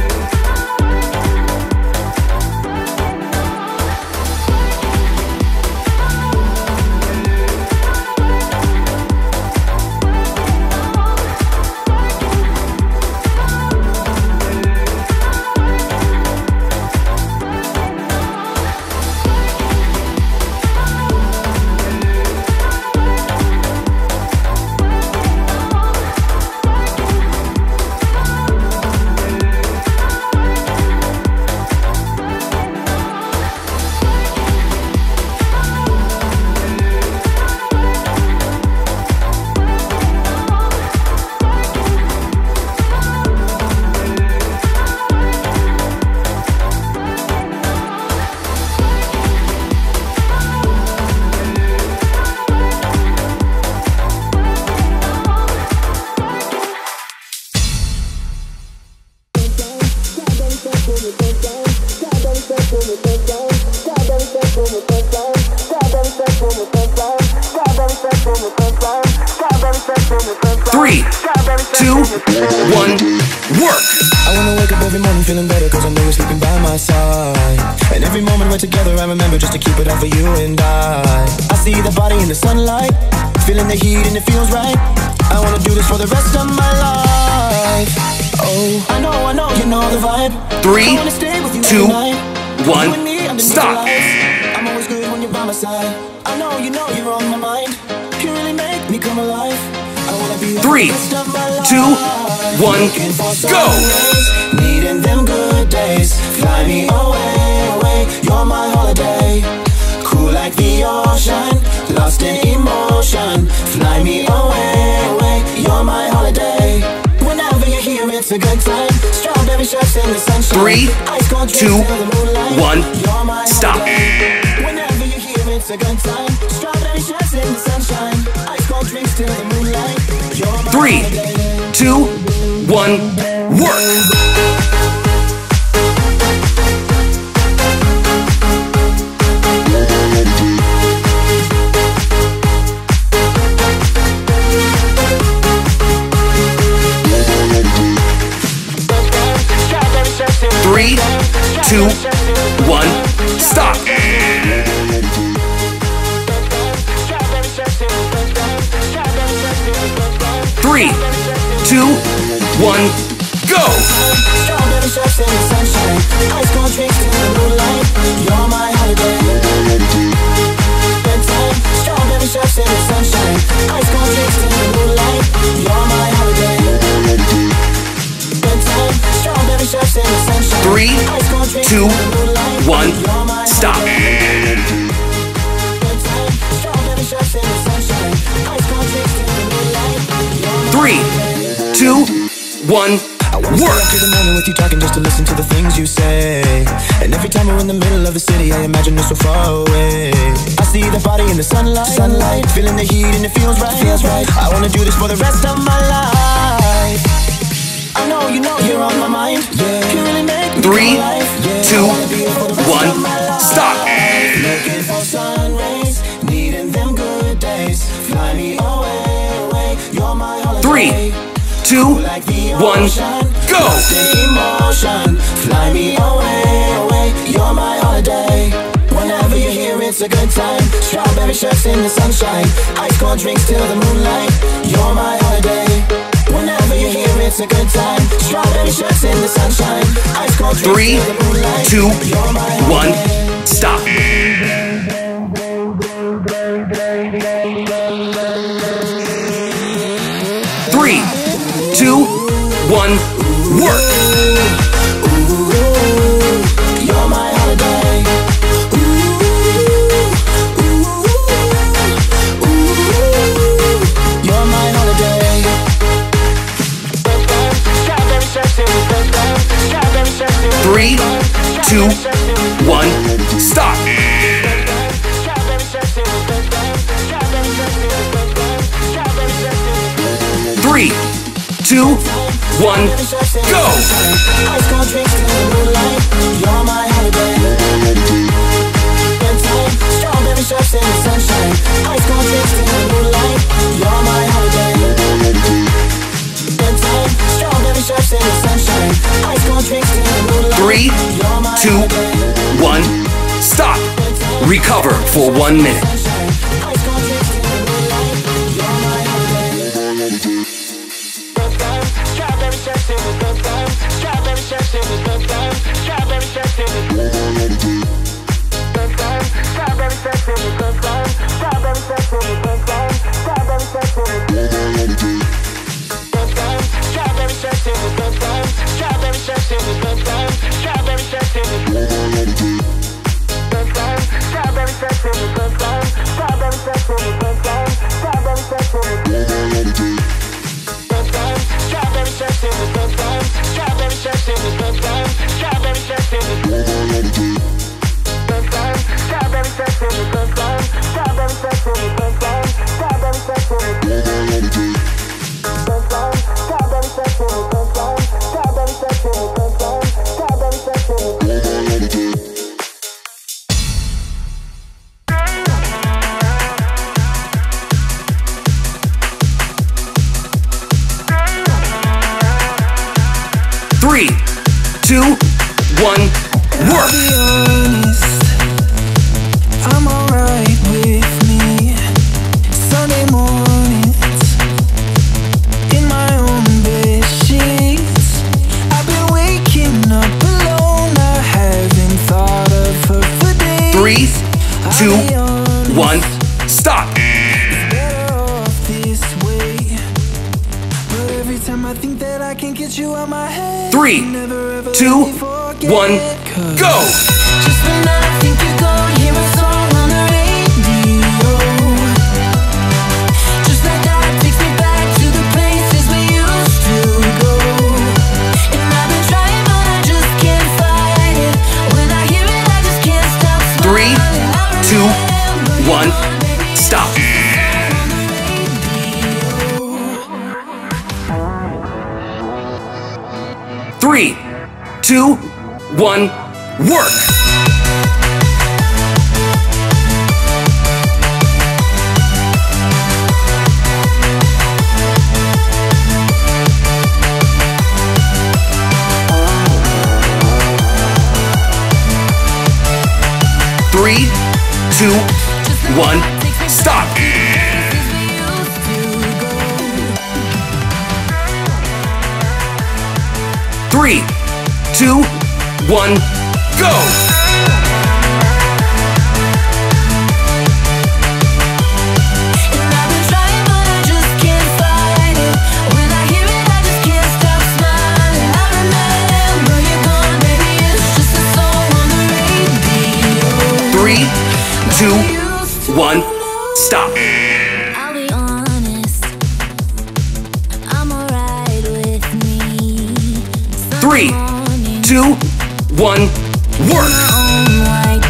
Three, two, one, work. I wanna wake up every morning feeling better, cause I know you're sleeping by my side. And every moment we're together I remember just to keep it up for you and I. I see the body in the sunlight, feeling the heat and it feels right. I wanna do this for the rest of my life. Oh, I know, I know, you know the vibe. Three, two, one, stop. I'm always good when you're by my side. I know you know you're on my mind. You really make me come alive. I wanna be three, two, one, go. Needing them good days, fly me away, away. You're my holiday, cool like the ocean, lost in emotion. Fly me away, away. You're my holiday. Whenever you're here, it's a good time. Strawberry shirts in the sunshine. Three, two, one, stop. Whenever you hear it's a good time. Strawberry shirts in the sunshine. Ice cold drinks till the moonlight. Three, two, one, work. two, one, stop! Three, two, one, go! Strawberry shorts in the sunshine, ice cold drinks in the moonlight, you're my holiday. Bedtime, strawberry shorts in the sunshine, ice cold drinks in the moonlight, you're my holiday. Bedtime, strawberry shorts in the sunshine. Three, two, one, stop. Three, two, one, work. Up to the morning with you talking just to listen to the things you say. And every time we're in the middle of the city, I imagine us so far away. I see the body in the sunlight, sunlight, feeling the heat and it feels right, feels right. I wanna do this for the rest of my life. I know you know you're on my mind. Yeah. You really make me Three, alive. Yeah. two, one, stop. Looking for sun rays, needing them good days. Fly me away. Three, two, one, go! Emotion, fly me away, away, you're my holiday. Whenever you're here, it's a good time. Strawberry shirts in the sunshine, ice cold drinks till the moonlight, you're my holiday. Whenever you're here, it's a good time. Strawberry shirts in the sunshine, ice cold drinks Three, till the moonlight, two, you're my one, stop. Three, two, one, work. Ooh, you're my holiday. Ooh, ooh, ooh, you're my holiday. Three, two, one, stop. Three, two, one, go! Ice cold drinks in the moonlight, you're my holiday. Bedtime, strawberry shorts in the sunshine, ice cold drinks in the moonlight, you're my holiday. Bedtime, strawberry shorts in the sunshine, ice cold drinks in the moonlight. Three, two, one, stop! Recover for one minute. two, one, stop. Three, two, one, go. Three, two, one, stop. I'll be honest, I'm alright with me. Three, two, one, work. I've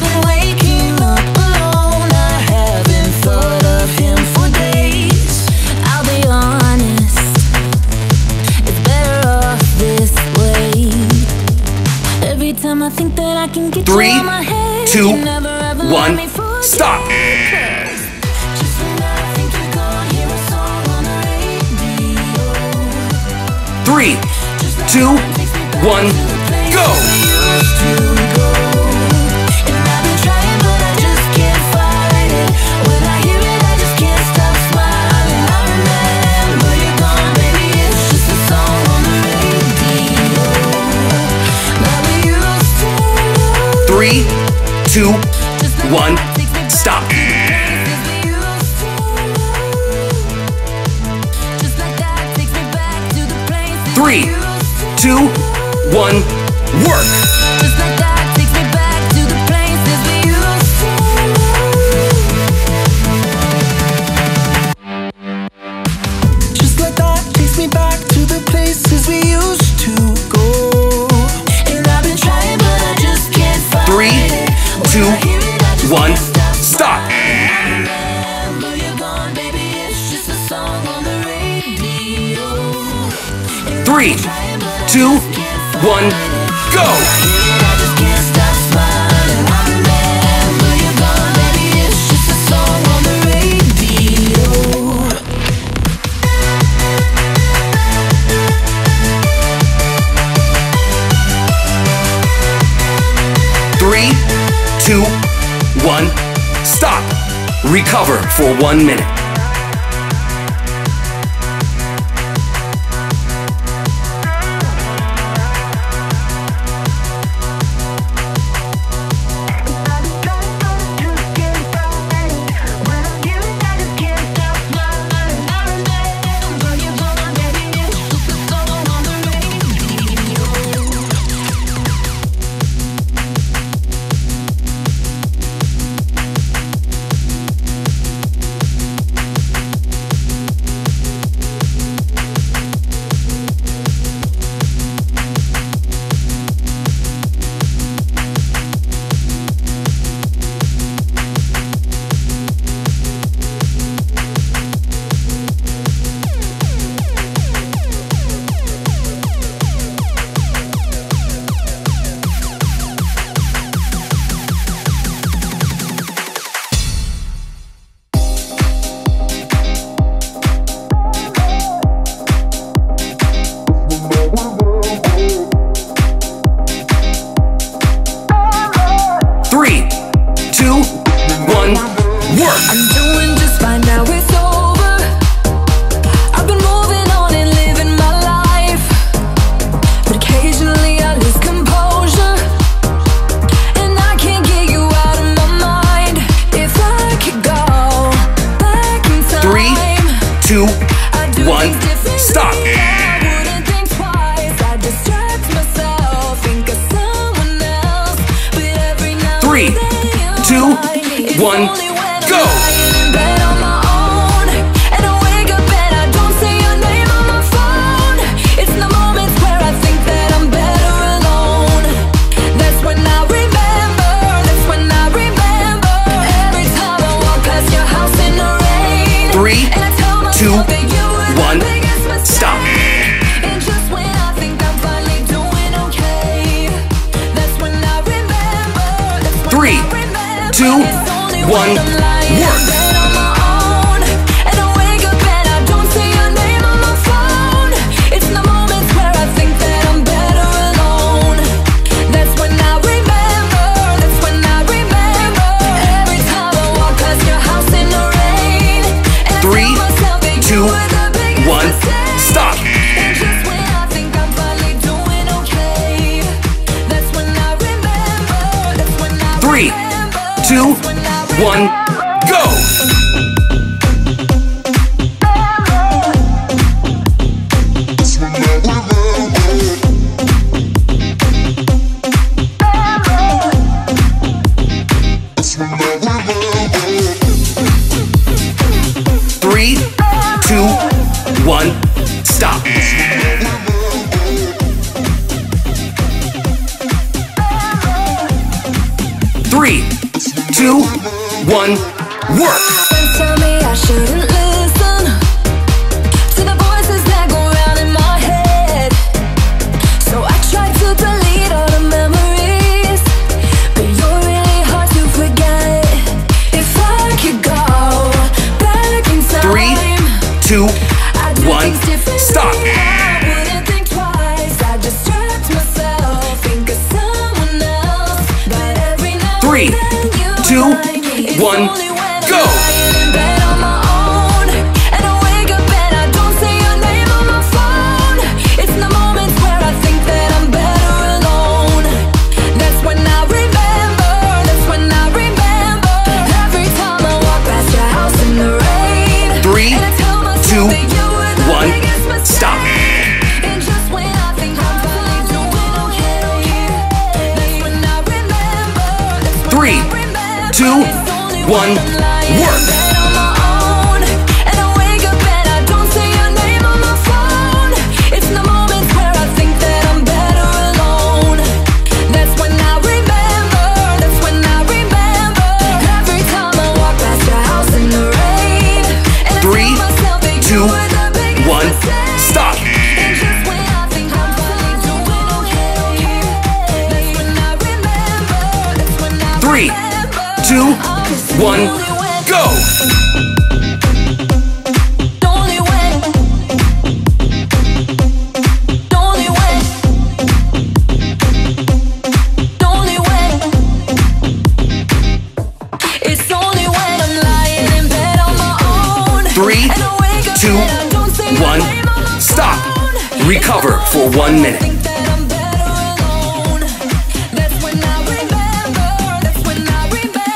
been waking up alone. I haven't thought of him for days. I'll be honest, it's better off this way. Every time I think that I can get three, two, one, stop. Three, two, one, go. And I've been trying, but I just can't fight it. When I hear it, I just can't stop smiling. I remember you're gone, baby. It's just a song on the radio. Three, two, one, stop. Three, two, one, work. Just like that takes me back to the places we used to. Just like that takes me back to the places we used to go. And I've been trying, but I just can't find it. Three, two, one, stop. Three, two, one, go! I just can't stop smiling. I remember you're gone, baby. It's just a song on the radio. Three, two, one, stop. Recover for one minute. two, one, go! One, stop. Three, two, one, work. Friends tell me I shouldn't listen to the voices that go round in my head. So I tried to delete all the memories, but you're really hard to forget. If I could go back in time. Three, two, one, stop. I wouldn't think twice. I just trapped myself. Think of someone else. But every night, three, two, one, go. I'm in bed on my own, and I wake up and I don't see your name on my phone. It's the moments where I think that I'm better alone. That's when I remember. That's when I remember. Every time I walk past your house in the rain. Three, two, one, stop. And just when I think I'm falling, no one will get here. That's when I remember. Three, two, one, work. On my own, and I wake up and I don't see your name on my phone. It's the moments where I think that I'm better alone. That's when I remember. That's when I remember. Every time I walk past your house in the rain. And I three, two, one, stop. And just when I think I'm falling, no one will get here. That's when I remember. That's when I remember. Three, two, one, go. Only way. Only way. Only way. It's only when I'm lying in bed on my own. Three, two, one, stop. Recover for one minute. That's when I remember. That's when I remember.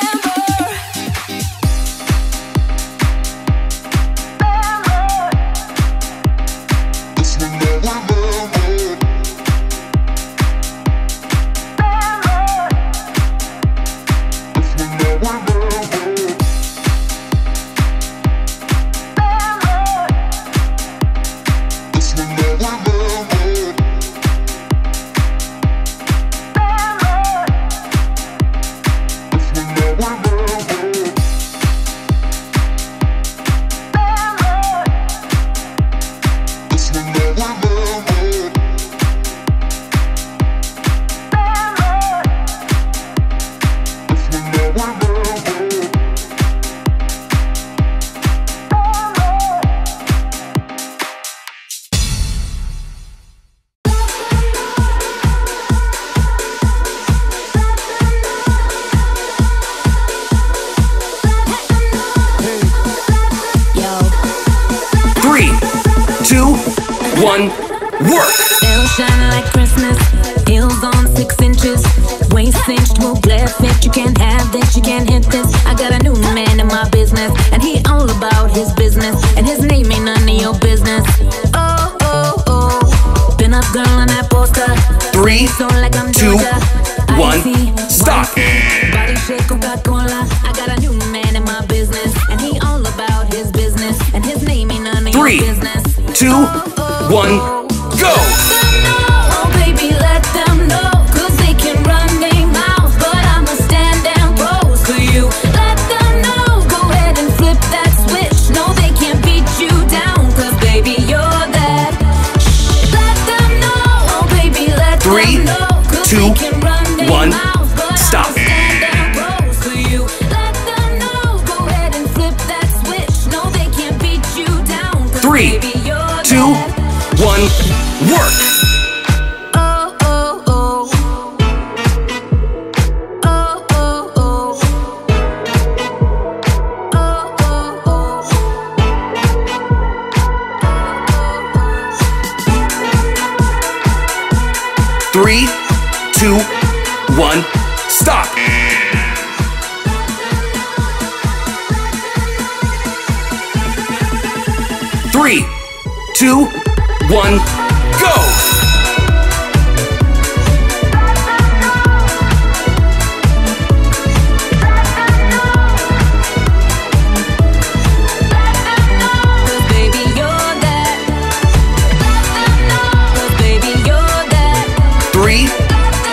One, work. Still shining like Christmas. Heels on six inches. Waist cinched, will blast it. You can't have this, you can't hit this. I got a new man in my business, and he all about his business, and his name ain't none of your business. Oh, oh, oh. Been up, girl, on that poster. Three, like I'm two, Georgia. One, I stop. Body shake, Coca-Cola. I got a new man in my business, and he all about his business, and his name ain't none of Three, your business. Two, one, go! Let them know, oh baby, let them know. Cause they can run their mouth, but I'ma stand and pose for you. Let them know, go ahead and flip that switch. No, they can't beat you down, cause baby, you're that. Let them know, oh baby, let Three, them know. Cause two, they can run their one, mouth, but stop. I'ma stand and pose for you. Let them know, go ahead and flip that switch. No, they can't beat you down, cause Three, baby, you're Two, one, work. Oh, oh, oh. Oh, oh, oh. Oh, oh, oh. Three, two, one, stop. three, two, one, go!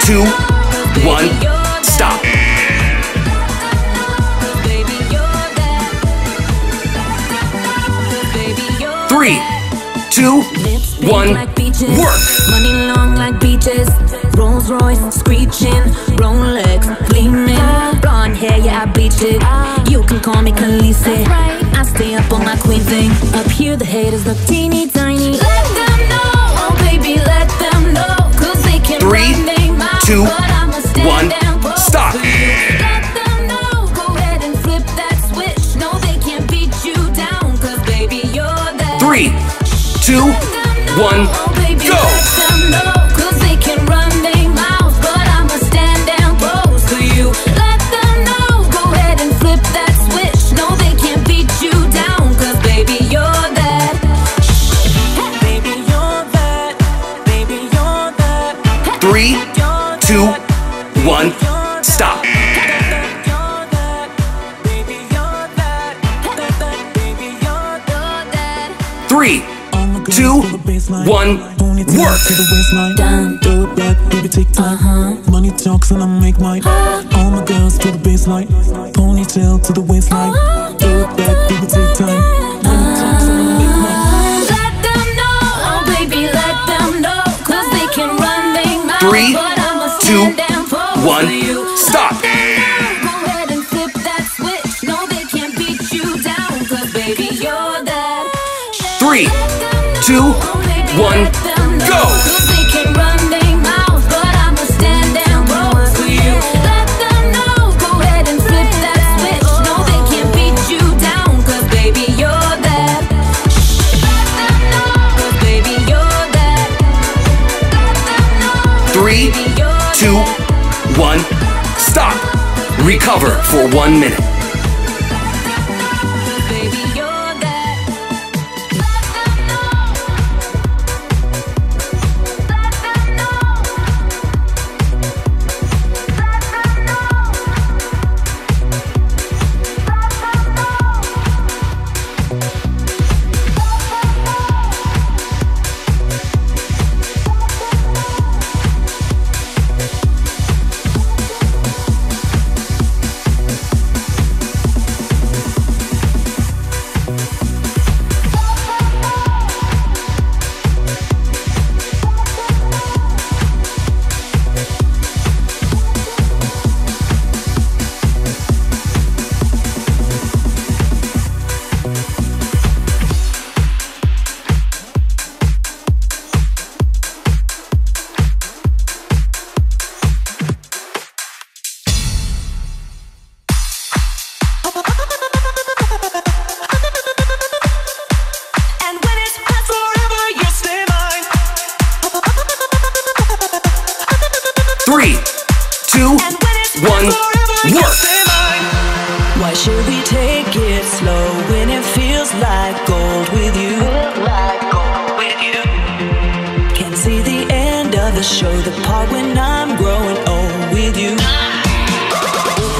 Two, one, stop. Three, two, one, work. Money long like beaches, Rolls Royce screeching, Rolex gleaming, blonde hair, yeah I bleach it. You can call me Khaleesi. I stay up on my queen thing. Up here the haters look teeny tiny. Let them know, oh baby, let them know, 'cause they can run me. Two, one, stop. Let them know, go ahead and flip that switch. No, they can't beat you down, 'cause baby, you're that. Three, two, one, go. Let them know, 'cause they can run their mouth, but I'ma stand down close to you. Let them know, go ahead and flip that switch. No, they can't beat you down, 'cause baby, you're that. Baby, you're that. Baby, you're that. Three, two, one, stop. Three, two, one, work. Uh-huh. Money talks and I make mine. All my girls to the baseline. Ponytail to the waistline. Do it back, people take time. Money talks and I make mine. Let them know, oh baby, let them know, 'cause they can run their mouth. Three. Two, one, stop. Go ahead and flip that switch. No, they can't beat you down, 'cause baby, you're that. Three, two, one, go. 'Cause they can run their mouth, but I'ma stand down close to you. Let them know, go ahead and flip that switch. No, they can't beat you down, 'cause baby, you're that. Let them know, 'cause baby, you're that. Three, two, one, stop. Recover for one minute. Baby, you're that. Let them know. Let them know. Let them know. Three, two, one, work! Why should we take it slow when it feels like gold with you? Can't see the end of the show, the part when I'm growing old with you.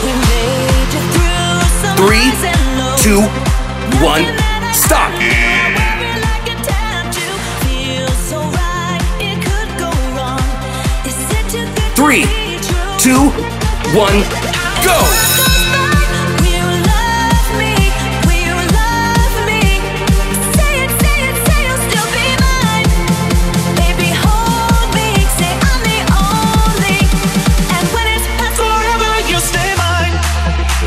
We made it through some three, two, one, stop! Three, two, one, go! Will you love me? Will you love me? Say it, say it, say you'll still be mine. Baby, hold me, say I'm the only. And when it's past forever, you'll stay mine.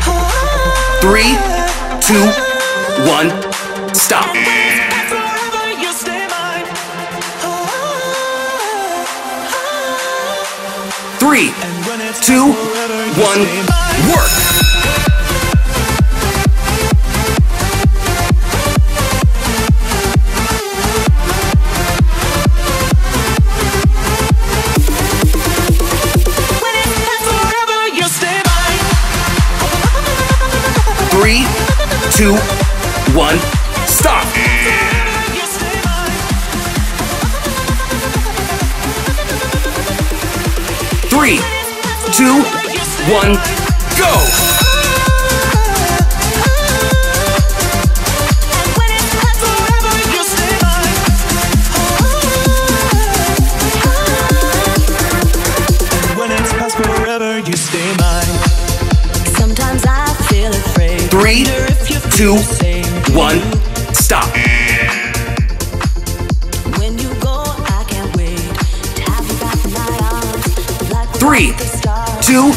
Oh. Three, two, one, stop. Three, two, one, work! Three, two, one, stop! Three, two, one, go! Three, two, one, stop. When you go, I can't wait. Three, two,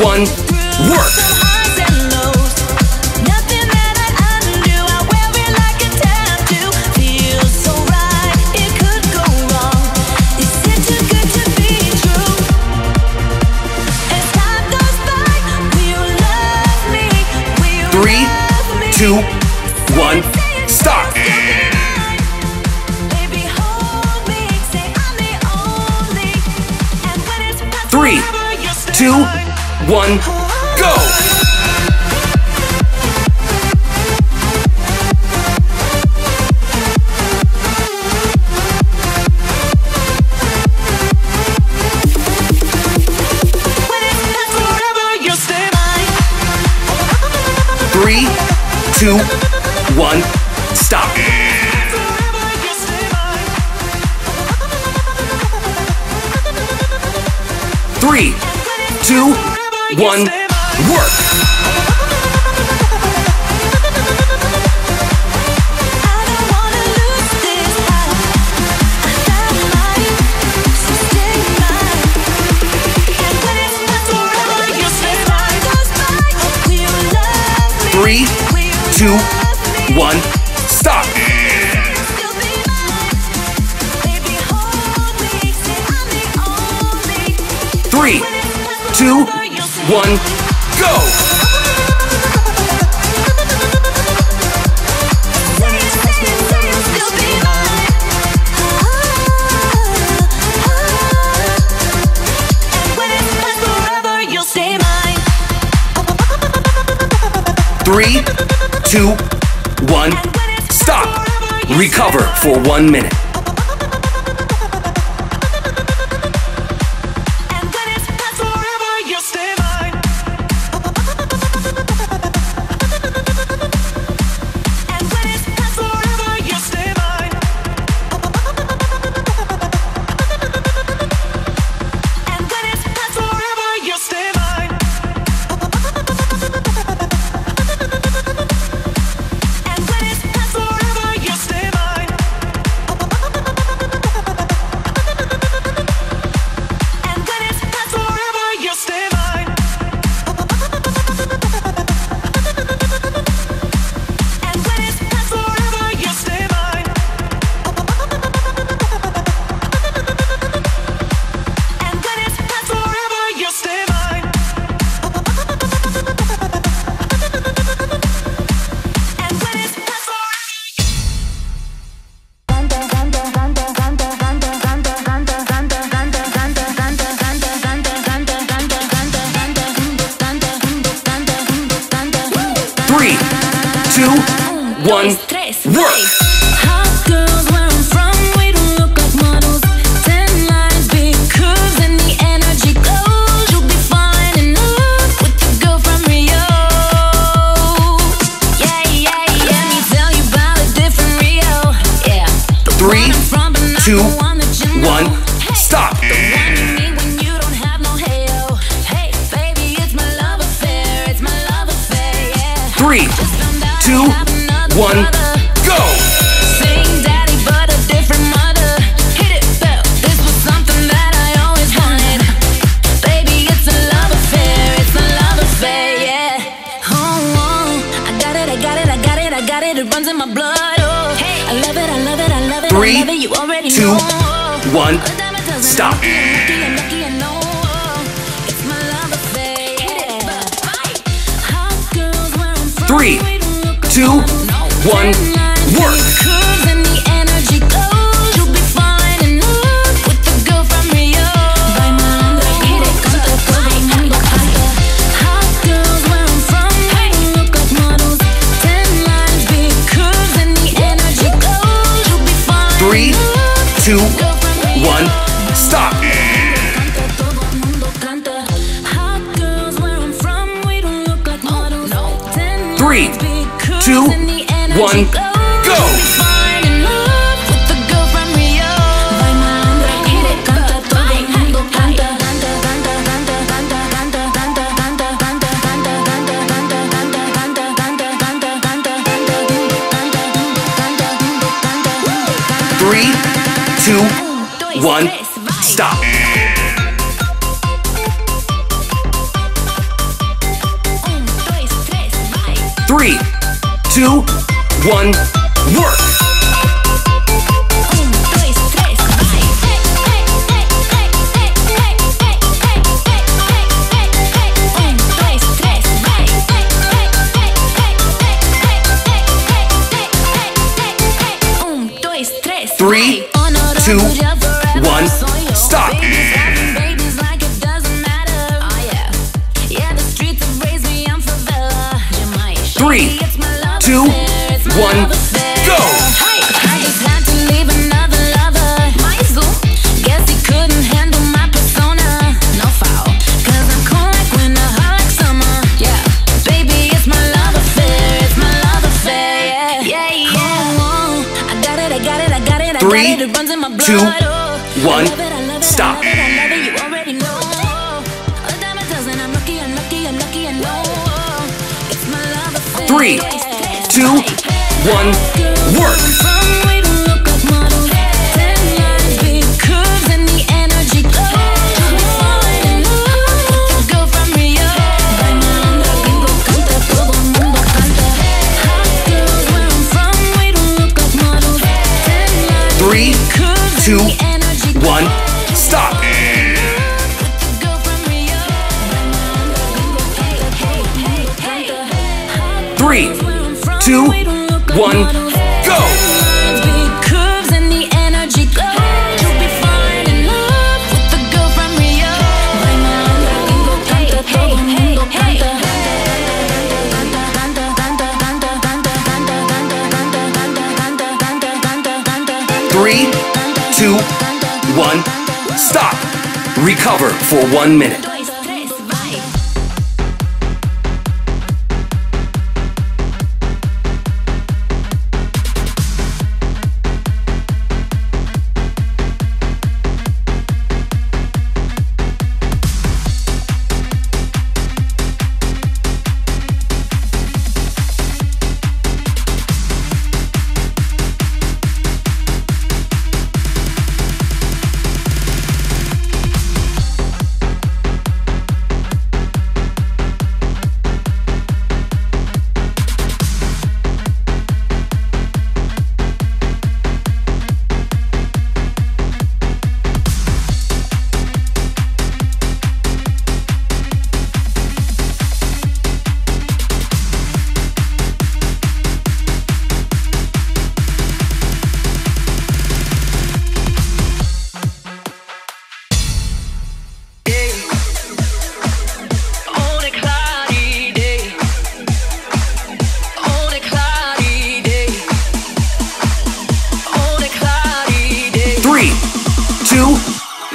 one, work. Nothing that I do, I wear it like a tattoo. Feels so right, it could go wrong. Is it too good to be true? As time goes by, will you love me? Three, two, one, stop. Three, two, one, go. Three, two, one, stop. Three, two, one, work. Three, two, one, stop. Three, two, one, go! Three, two, one, stop! Recover for one minute. One, work! One, go! Same daddy, but a different mother. Hit it, felt this was something that I always wanted. Baby, it's a love affair, it's a love affair, yeah. Oh, oh, I got it, I got it, I got it, I got it, it runs in my blood, oh. Hey, I love it, I love it, I love it, Three, I love it, you already two, know. Three, two, one, stop. Three, two, one, work! And the energy goes, you'll be falling in love with the girl from Rio. Hot girls where I'm from, look like models. Ten lines, big curves, and the energy goes, you'll be falling. Three, two, one, stop! Three, two, one, go! Three, two, one, stop. Three, two, one, work. Three, two, one, stop. Three, two, one, go. Three, two, one, stop. Three, two, one, work. Three, two, one, stop. Three, two, one, go. Three, two, one, stop. Recover for one minute.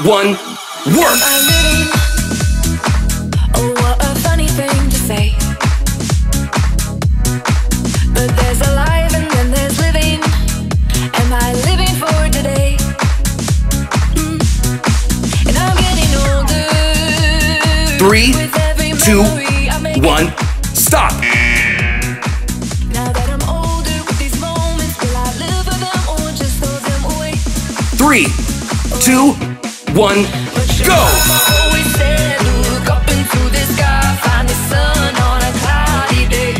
One, work! I really, oh, what a funny thing to say. But there's alive and then there's living. Am I living for today? Mm. And I'm getting older. Three, two, one, stop! Now that I'm older with these moments, will I live with them or just throw them away? Three, two, one, go! Always said, look up and through the sky, find the sun on a cloudy day.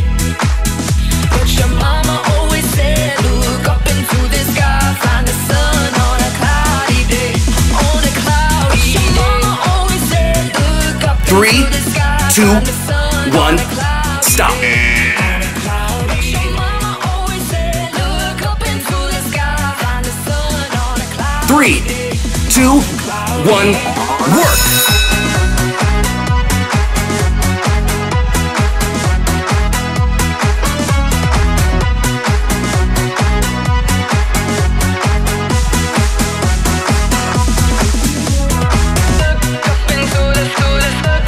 But your mama always said, look up and through the sky, find the sun on a cloudy day. On a cloudy day. Mama always said, look up and through the sky, find the sun on a cloudy day. Three, two, one, stop. Three, two, one, work!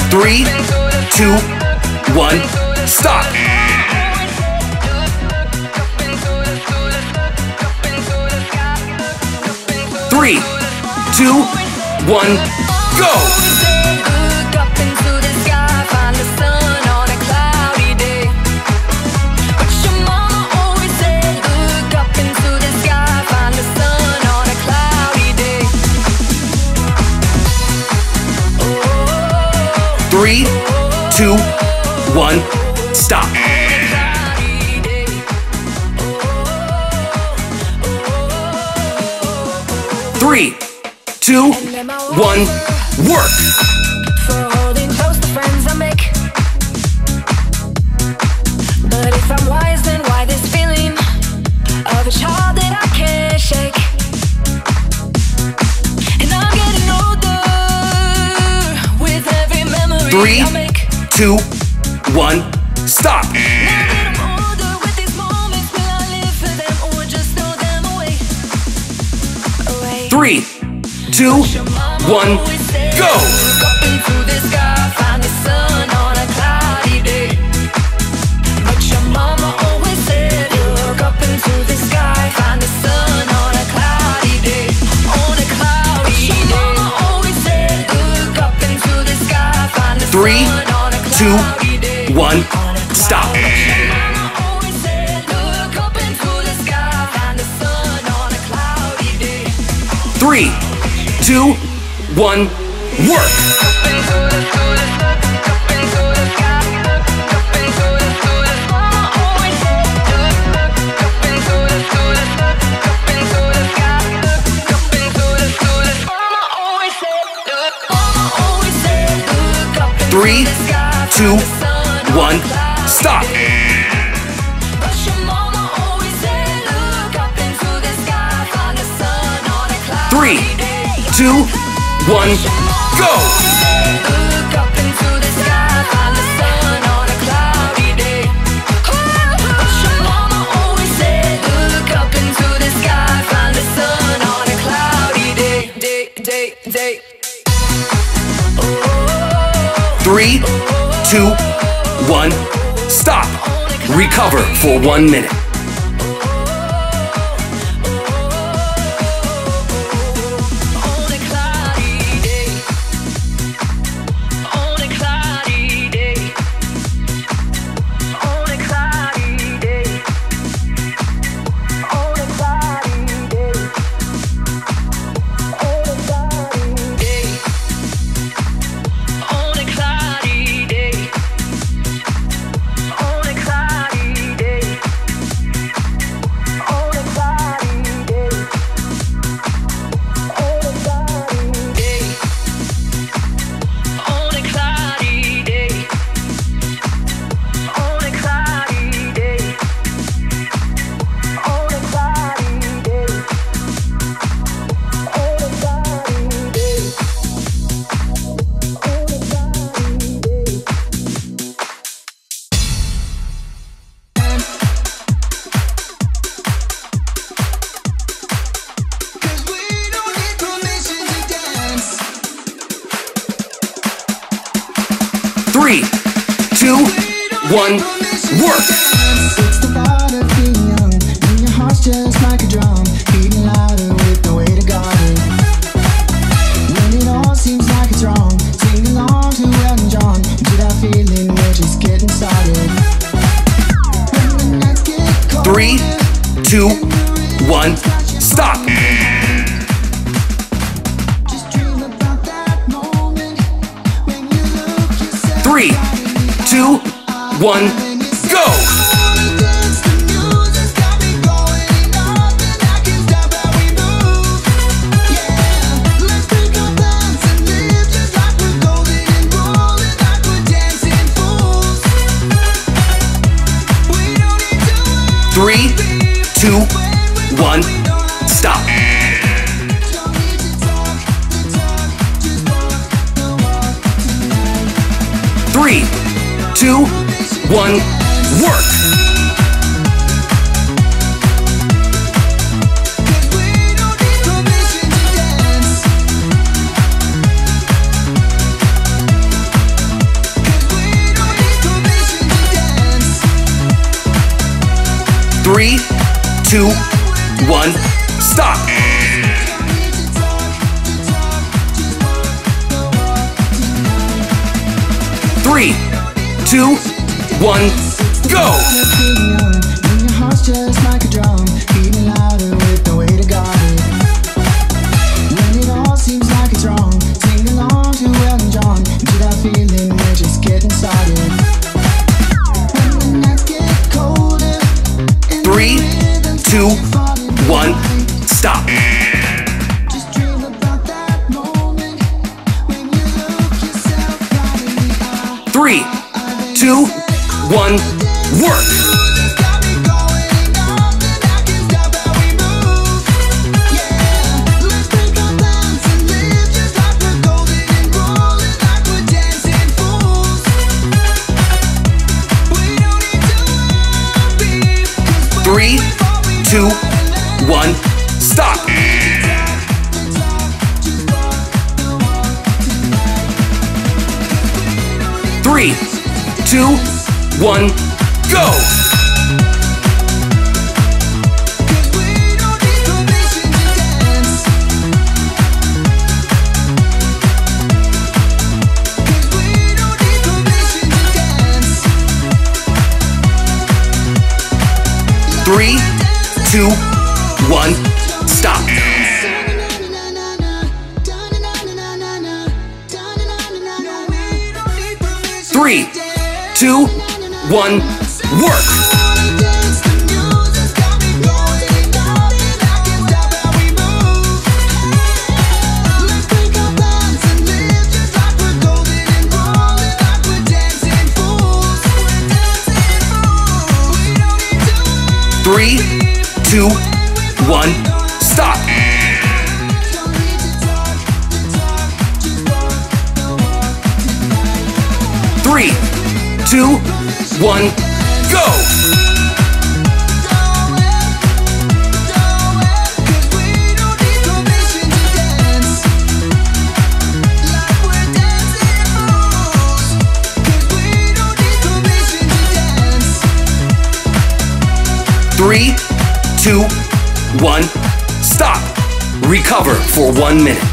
Three, two, one, stop! two, one, go! Three, two, one, stop. Three, two, one, work. For holding close the friends I make. But if I'm wise, then why this feeling of a child that I can't shake? Three, two, one, stop. Now that I'm older, with these moments, will I live for them or just throw them away? Away. Three, two, one, go. Look up into the sky, find the sun on a cloudy day. But your mama always said, look up into the sky, find the sun on a cloudy day. On a cloudy day. But your mama always said, look up into the sky. Three, two, one, stop. Three, two, one, work. Three, two, one, stop. Three, two, one, go. Three, two, one, stop. Recover for one minute. Three, two, one, work. It's the thought of being young, and your heart's just like a drum, beating louder with no way to guard it. When it all seems like it's wrong, sing along to Elton John, get that feeling we're just getting started. When the nights get cold, three, two, one, stop. Three, two, one, go! Three, two, one, stop. Three, two, one, work. Three, two, one, stop. Three, two, one, go! Your heart's just like a drum, beating louder with the way to God. When it all seems like it's wrong, sing along to Elton John. To that feeling, we're just getting started. When the nights get colder, three, two, one, stop. Three, two, one, work. Three, two, one, stop. Three, two, one, go! Three, two, one, stop. Three, two, one, work! Three, two, one, stop! Three, two, one, go! Three, two, one, stop! Recover for one minute.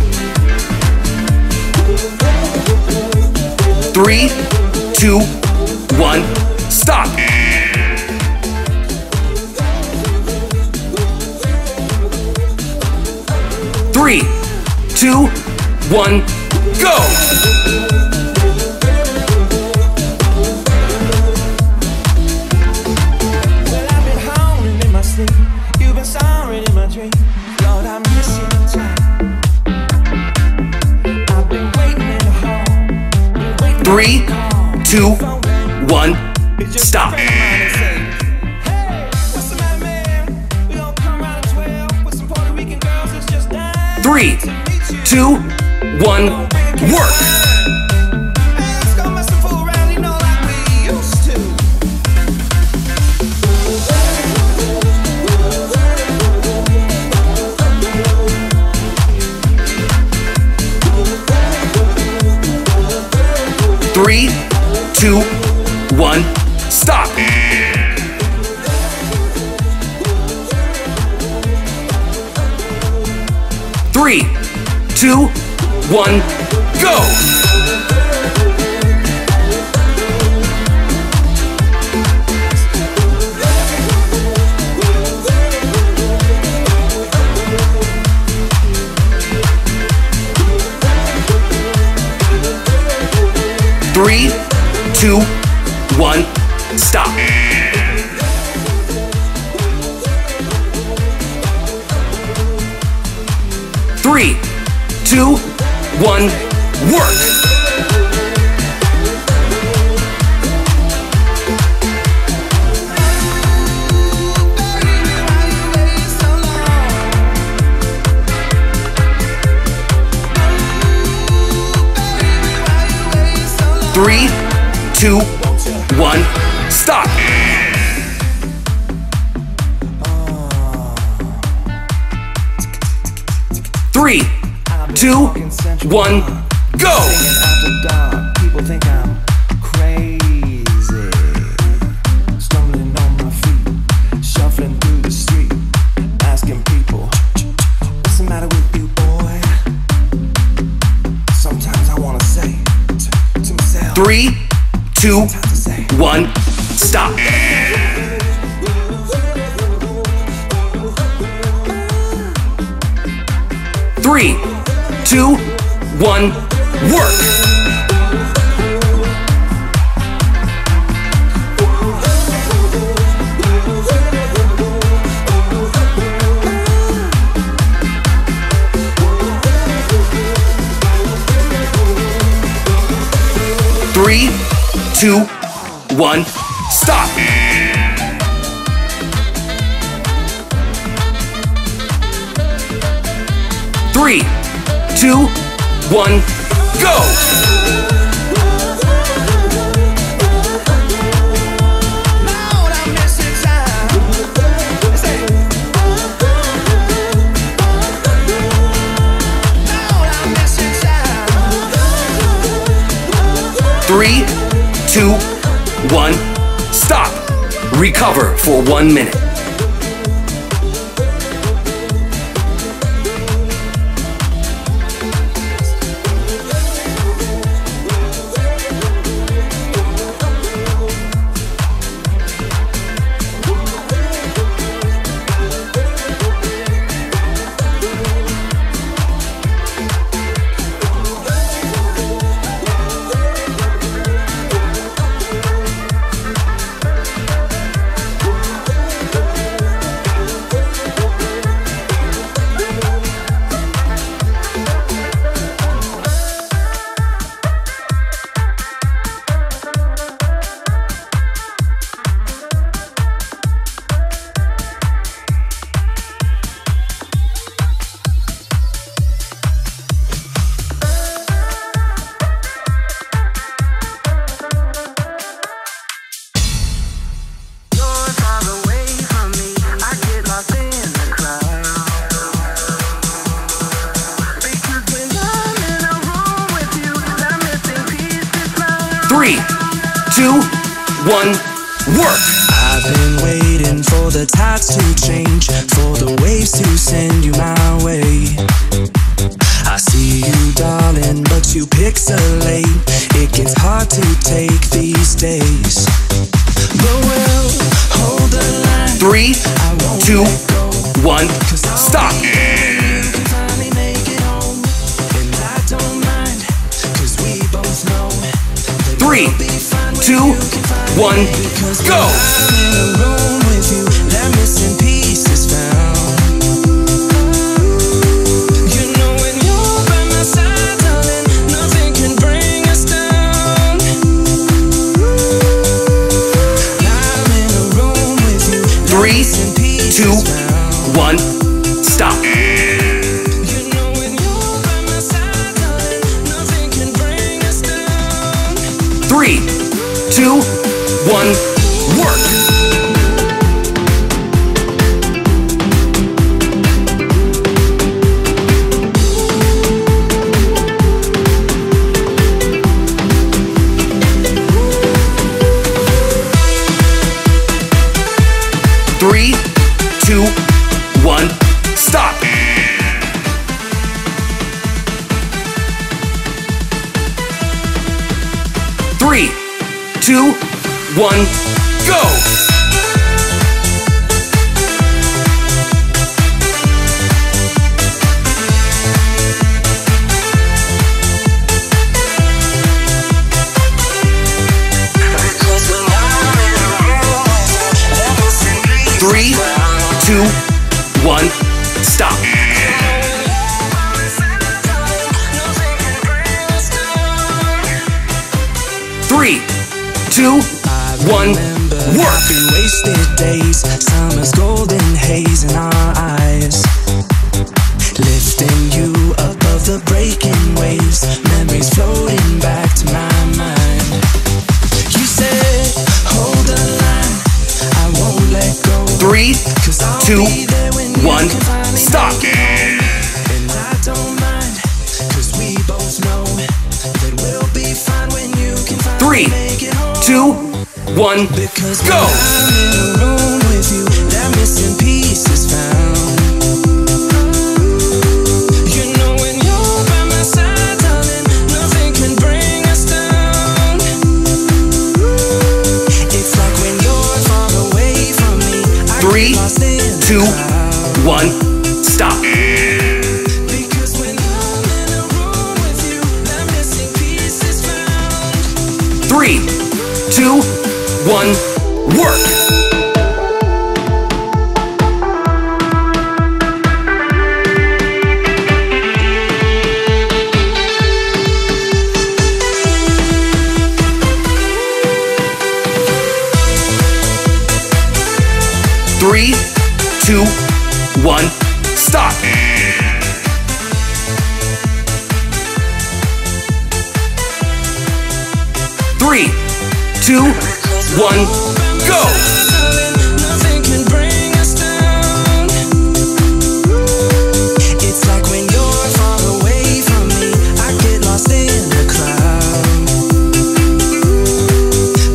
Three, two, one, work! Three, two, one, stop! Three, two, one, go! Well, I've been howling in my sleep, you've been sorrowing in my dream. Lord, I miss you, child. I've been waiting in the hall. Three, two, one, stop. Three, two, one, work! Three, two, one, stop! Three, two, one, go! Three, two, one, stop. Three, two, one, work. Three, two, one, stop. Three, two, one, go. People think I'm crazy. Stumbling on my feet, shuffling through the street, asking people, what's the matter with you, boy? Sometimes I wanna say. Three, two, one, stop. Three, two, one, work. Three, two, one, stop. Three, two, one, go. Three, two, one, stop. Recover for one minute. Three, two, one, work. I've been waiting for the tides to change, for the waves to send you my way. I see you, darling, but you pixelate. It gets hard to take these days. But we'll hold the line. Three, two, one, stop. Three, two, one, go! Three, two, one, stop. Three, two, one, work. Three, two, one, stop. two, one, go! Three, two, one, stop. Three, two, one, work. Wasted days, summer's golden haze in our eyes, lifting you above the breaking waves, memories floating back to my mind. You said, hold the line, I won't let go. Three, two, one, stop. And I don't mind, cause we both know that we'll be fine when you can find. Three, two, one, go. I'm in a room with you, that missing piece is found. You know when you're by my side, darling, nothing can bring us down. It's like when you're far away from me. Three, two, one, stop. Three, two, one, work. Three, two, one, stop. Three, two, one, go! Nothing can bring us down. It's like when you're far away from me, I get lost in the cloud.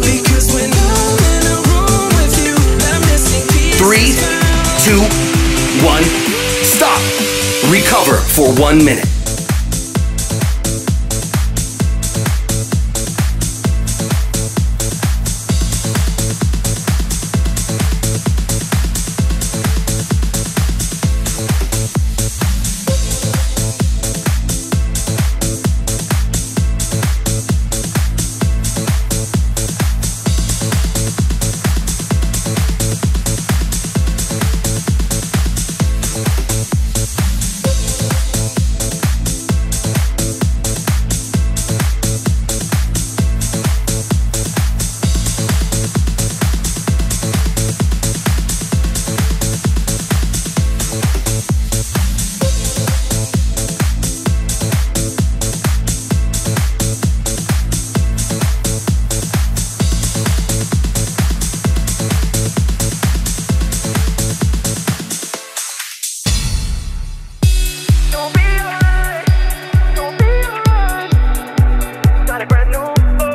Because when I'm in a room with you, that missing piece. Three, two, one, stop. Recover for one minute.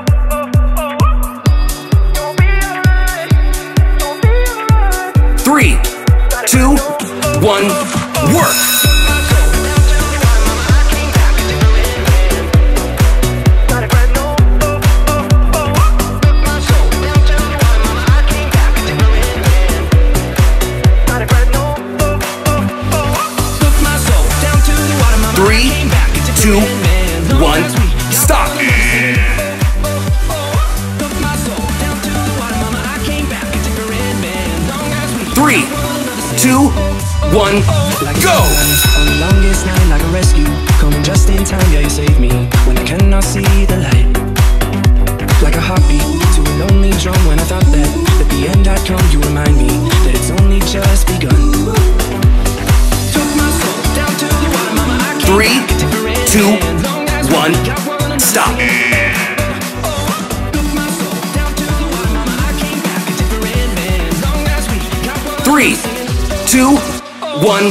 One, work. Three, two, one, stop. Three, two, one, like go! On the longest night, like a rescue, coming just in time, yeah, you saved me. When I cannot see the light, like a heartbeat to a lonely drum. When I thought that at the end I'd come, you remind me that it's only just begun. Took my soul down to the water, mama, I can't. Three, two, one, stop. Three, two, one,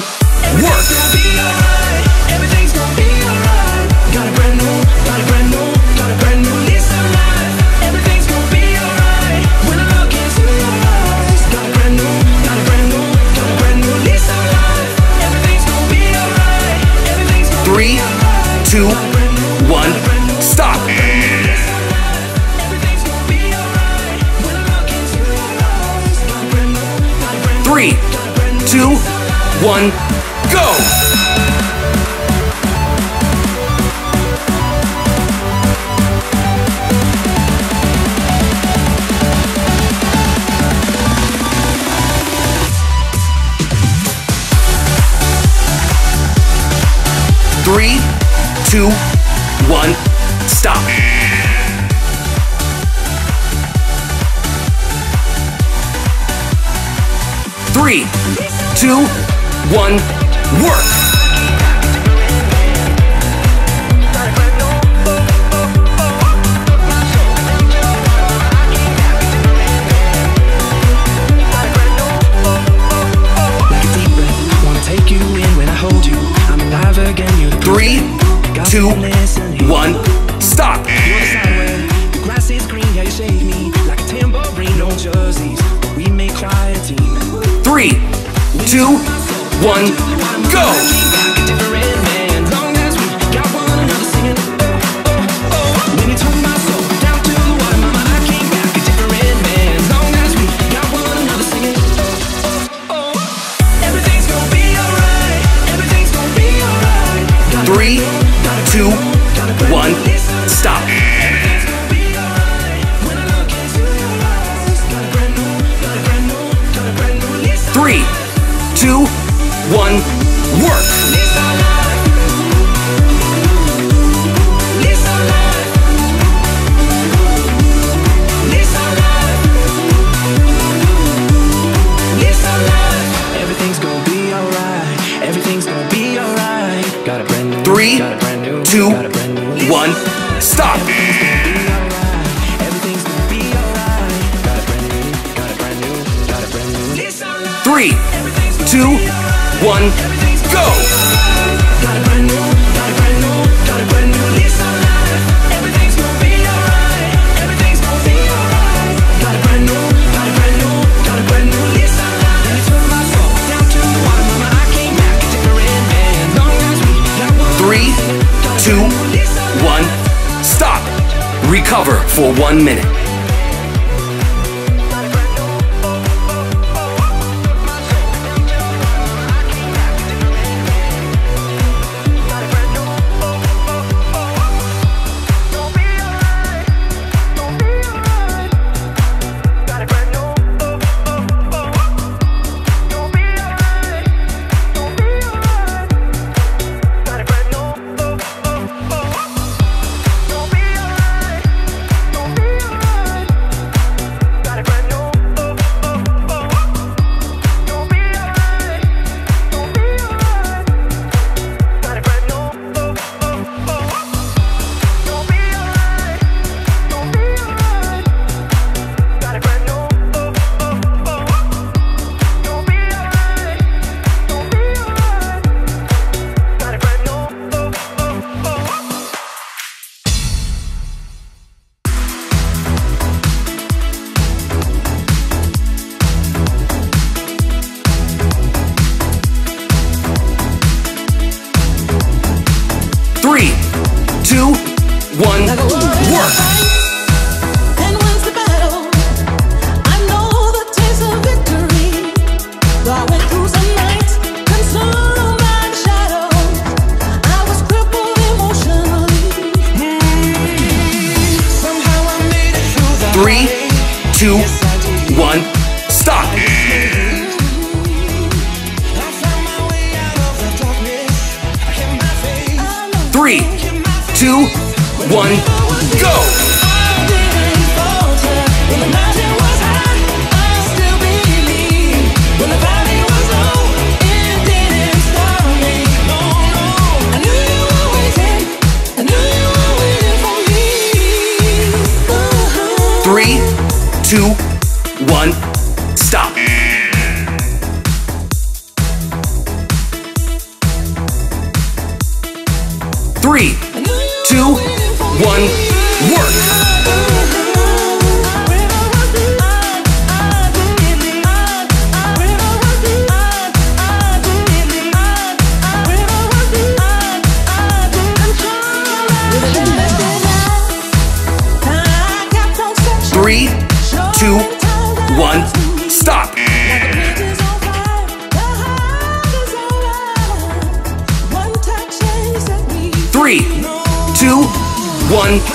work. Everything's gonna be alright. Everything's gonna be alright. Got a brand new, got a brand new, got a brand new lease of life. Everything's gonna be alright when I look into your eyes. Got a brand new, got a brand new, got a brand new lease of life. Everything's gonna be alright. Everything's gonna be alright. Three, two, one, stop. Everything's gonna be alright. one, go! Three, two, one, stop. Three, two, one, work. Three, two, one, stop. The grass is green, yeah, you shake me like a tambourine, no jerseys. We may try a team. Three, two, one, go! Three, two, one, stop. Three, two, one, work. Three, two, one, stop. Three, two, one, go. Two, one, stop. Recover for one minute. Three, two, one, work! Three, two, one, stop. Three, two, one, go. Three, two, one, stop. Three, two, one, work. Three, two, one, stop. one, go!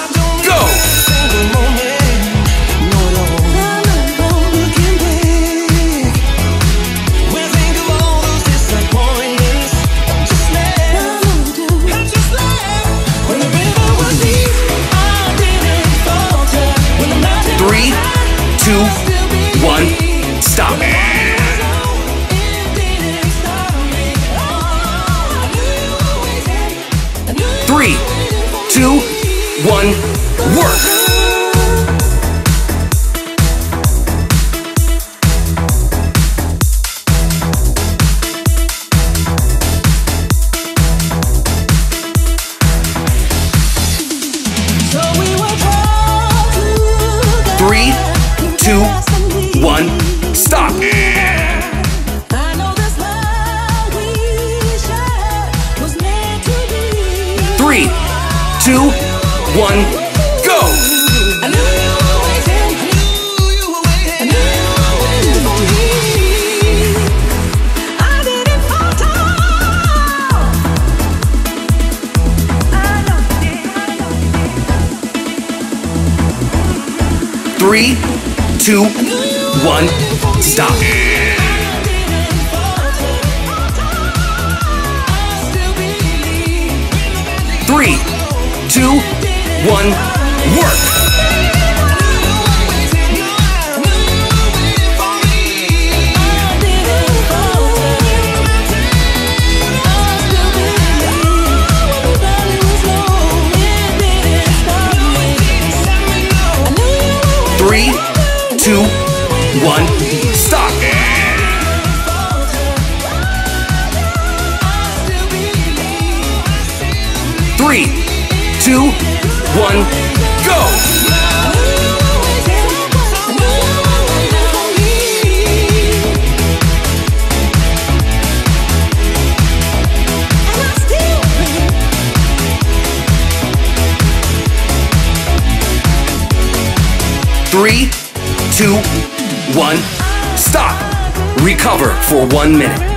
Two, one, stop. Three, two, one, work. Three, two, one, stop. Three, two, one, work. Three, two, one, stop. Three, two, one, go. Three, two, one, stop. Recover for one minute.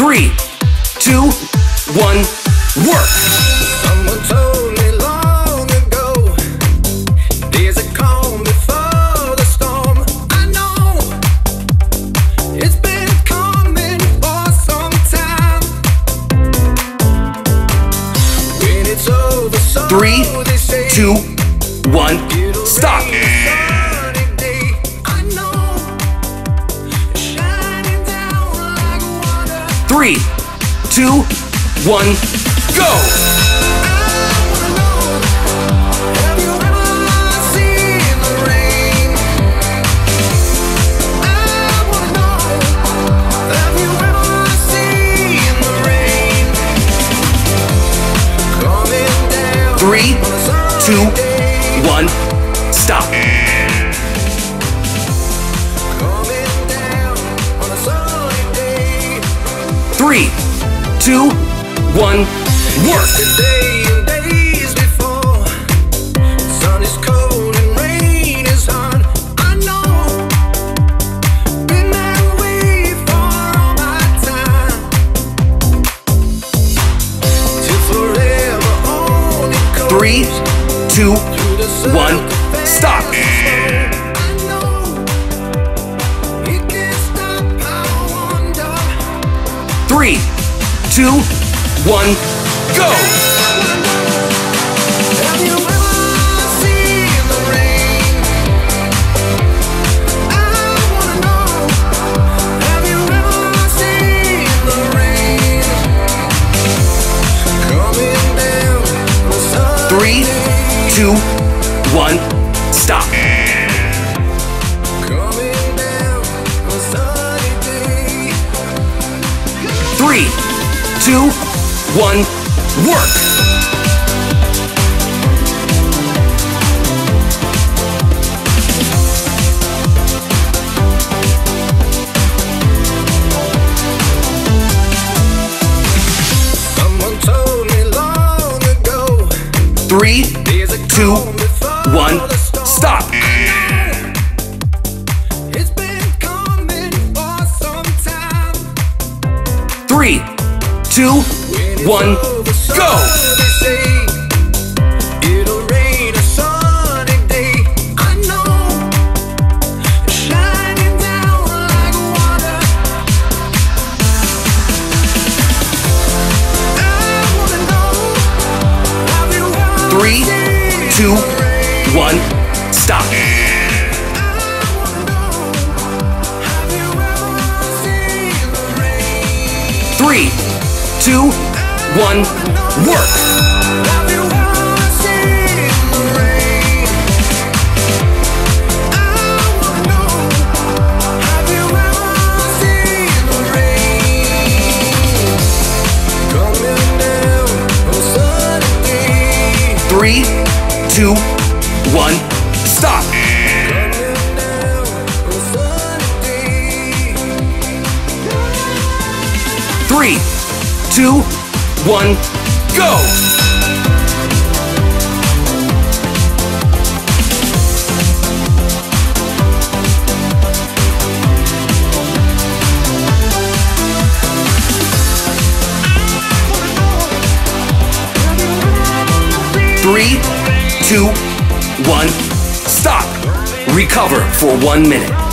Three, two, one, work. Someone told me long ago, there's a calm before the storm. I know it's been coming for some time. When it's over, so three, they say, two, one, stop. Three, two, one, go! I wanna know, have you ever seen the rain? I wanna know, have you ever seen the rain? Coming down. Three, two, one, stop. Three, two, one, work. Yesterday and days before, sun is cold and rain is hard. I know, been that way for all my time. Till forever on it goes. Three, two, one, stop. I know. Three, two, one, go! Three, two, one, stop. Three, two, one, work. Three, two, one, stop. Three, two, one, go. Three, two, one, stop. Three, two, one, work. Three, two, one, stop. Three, two, one, go. Three, two, one, stop. Recover for one minute.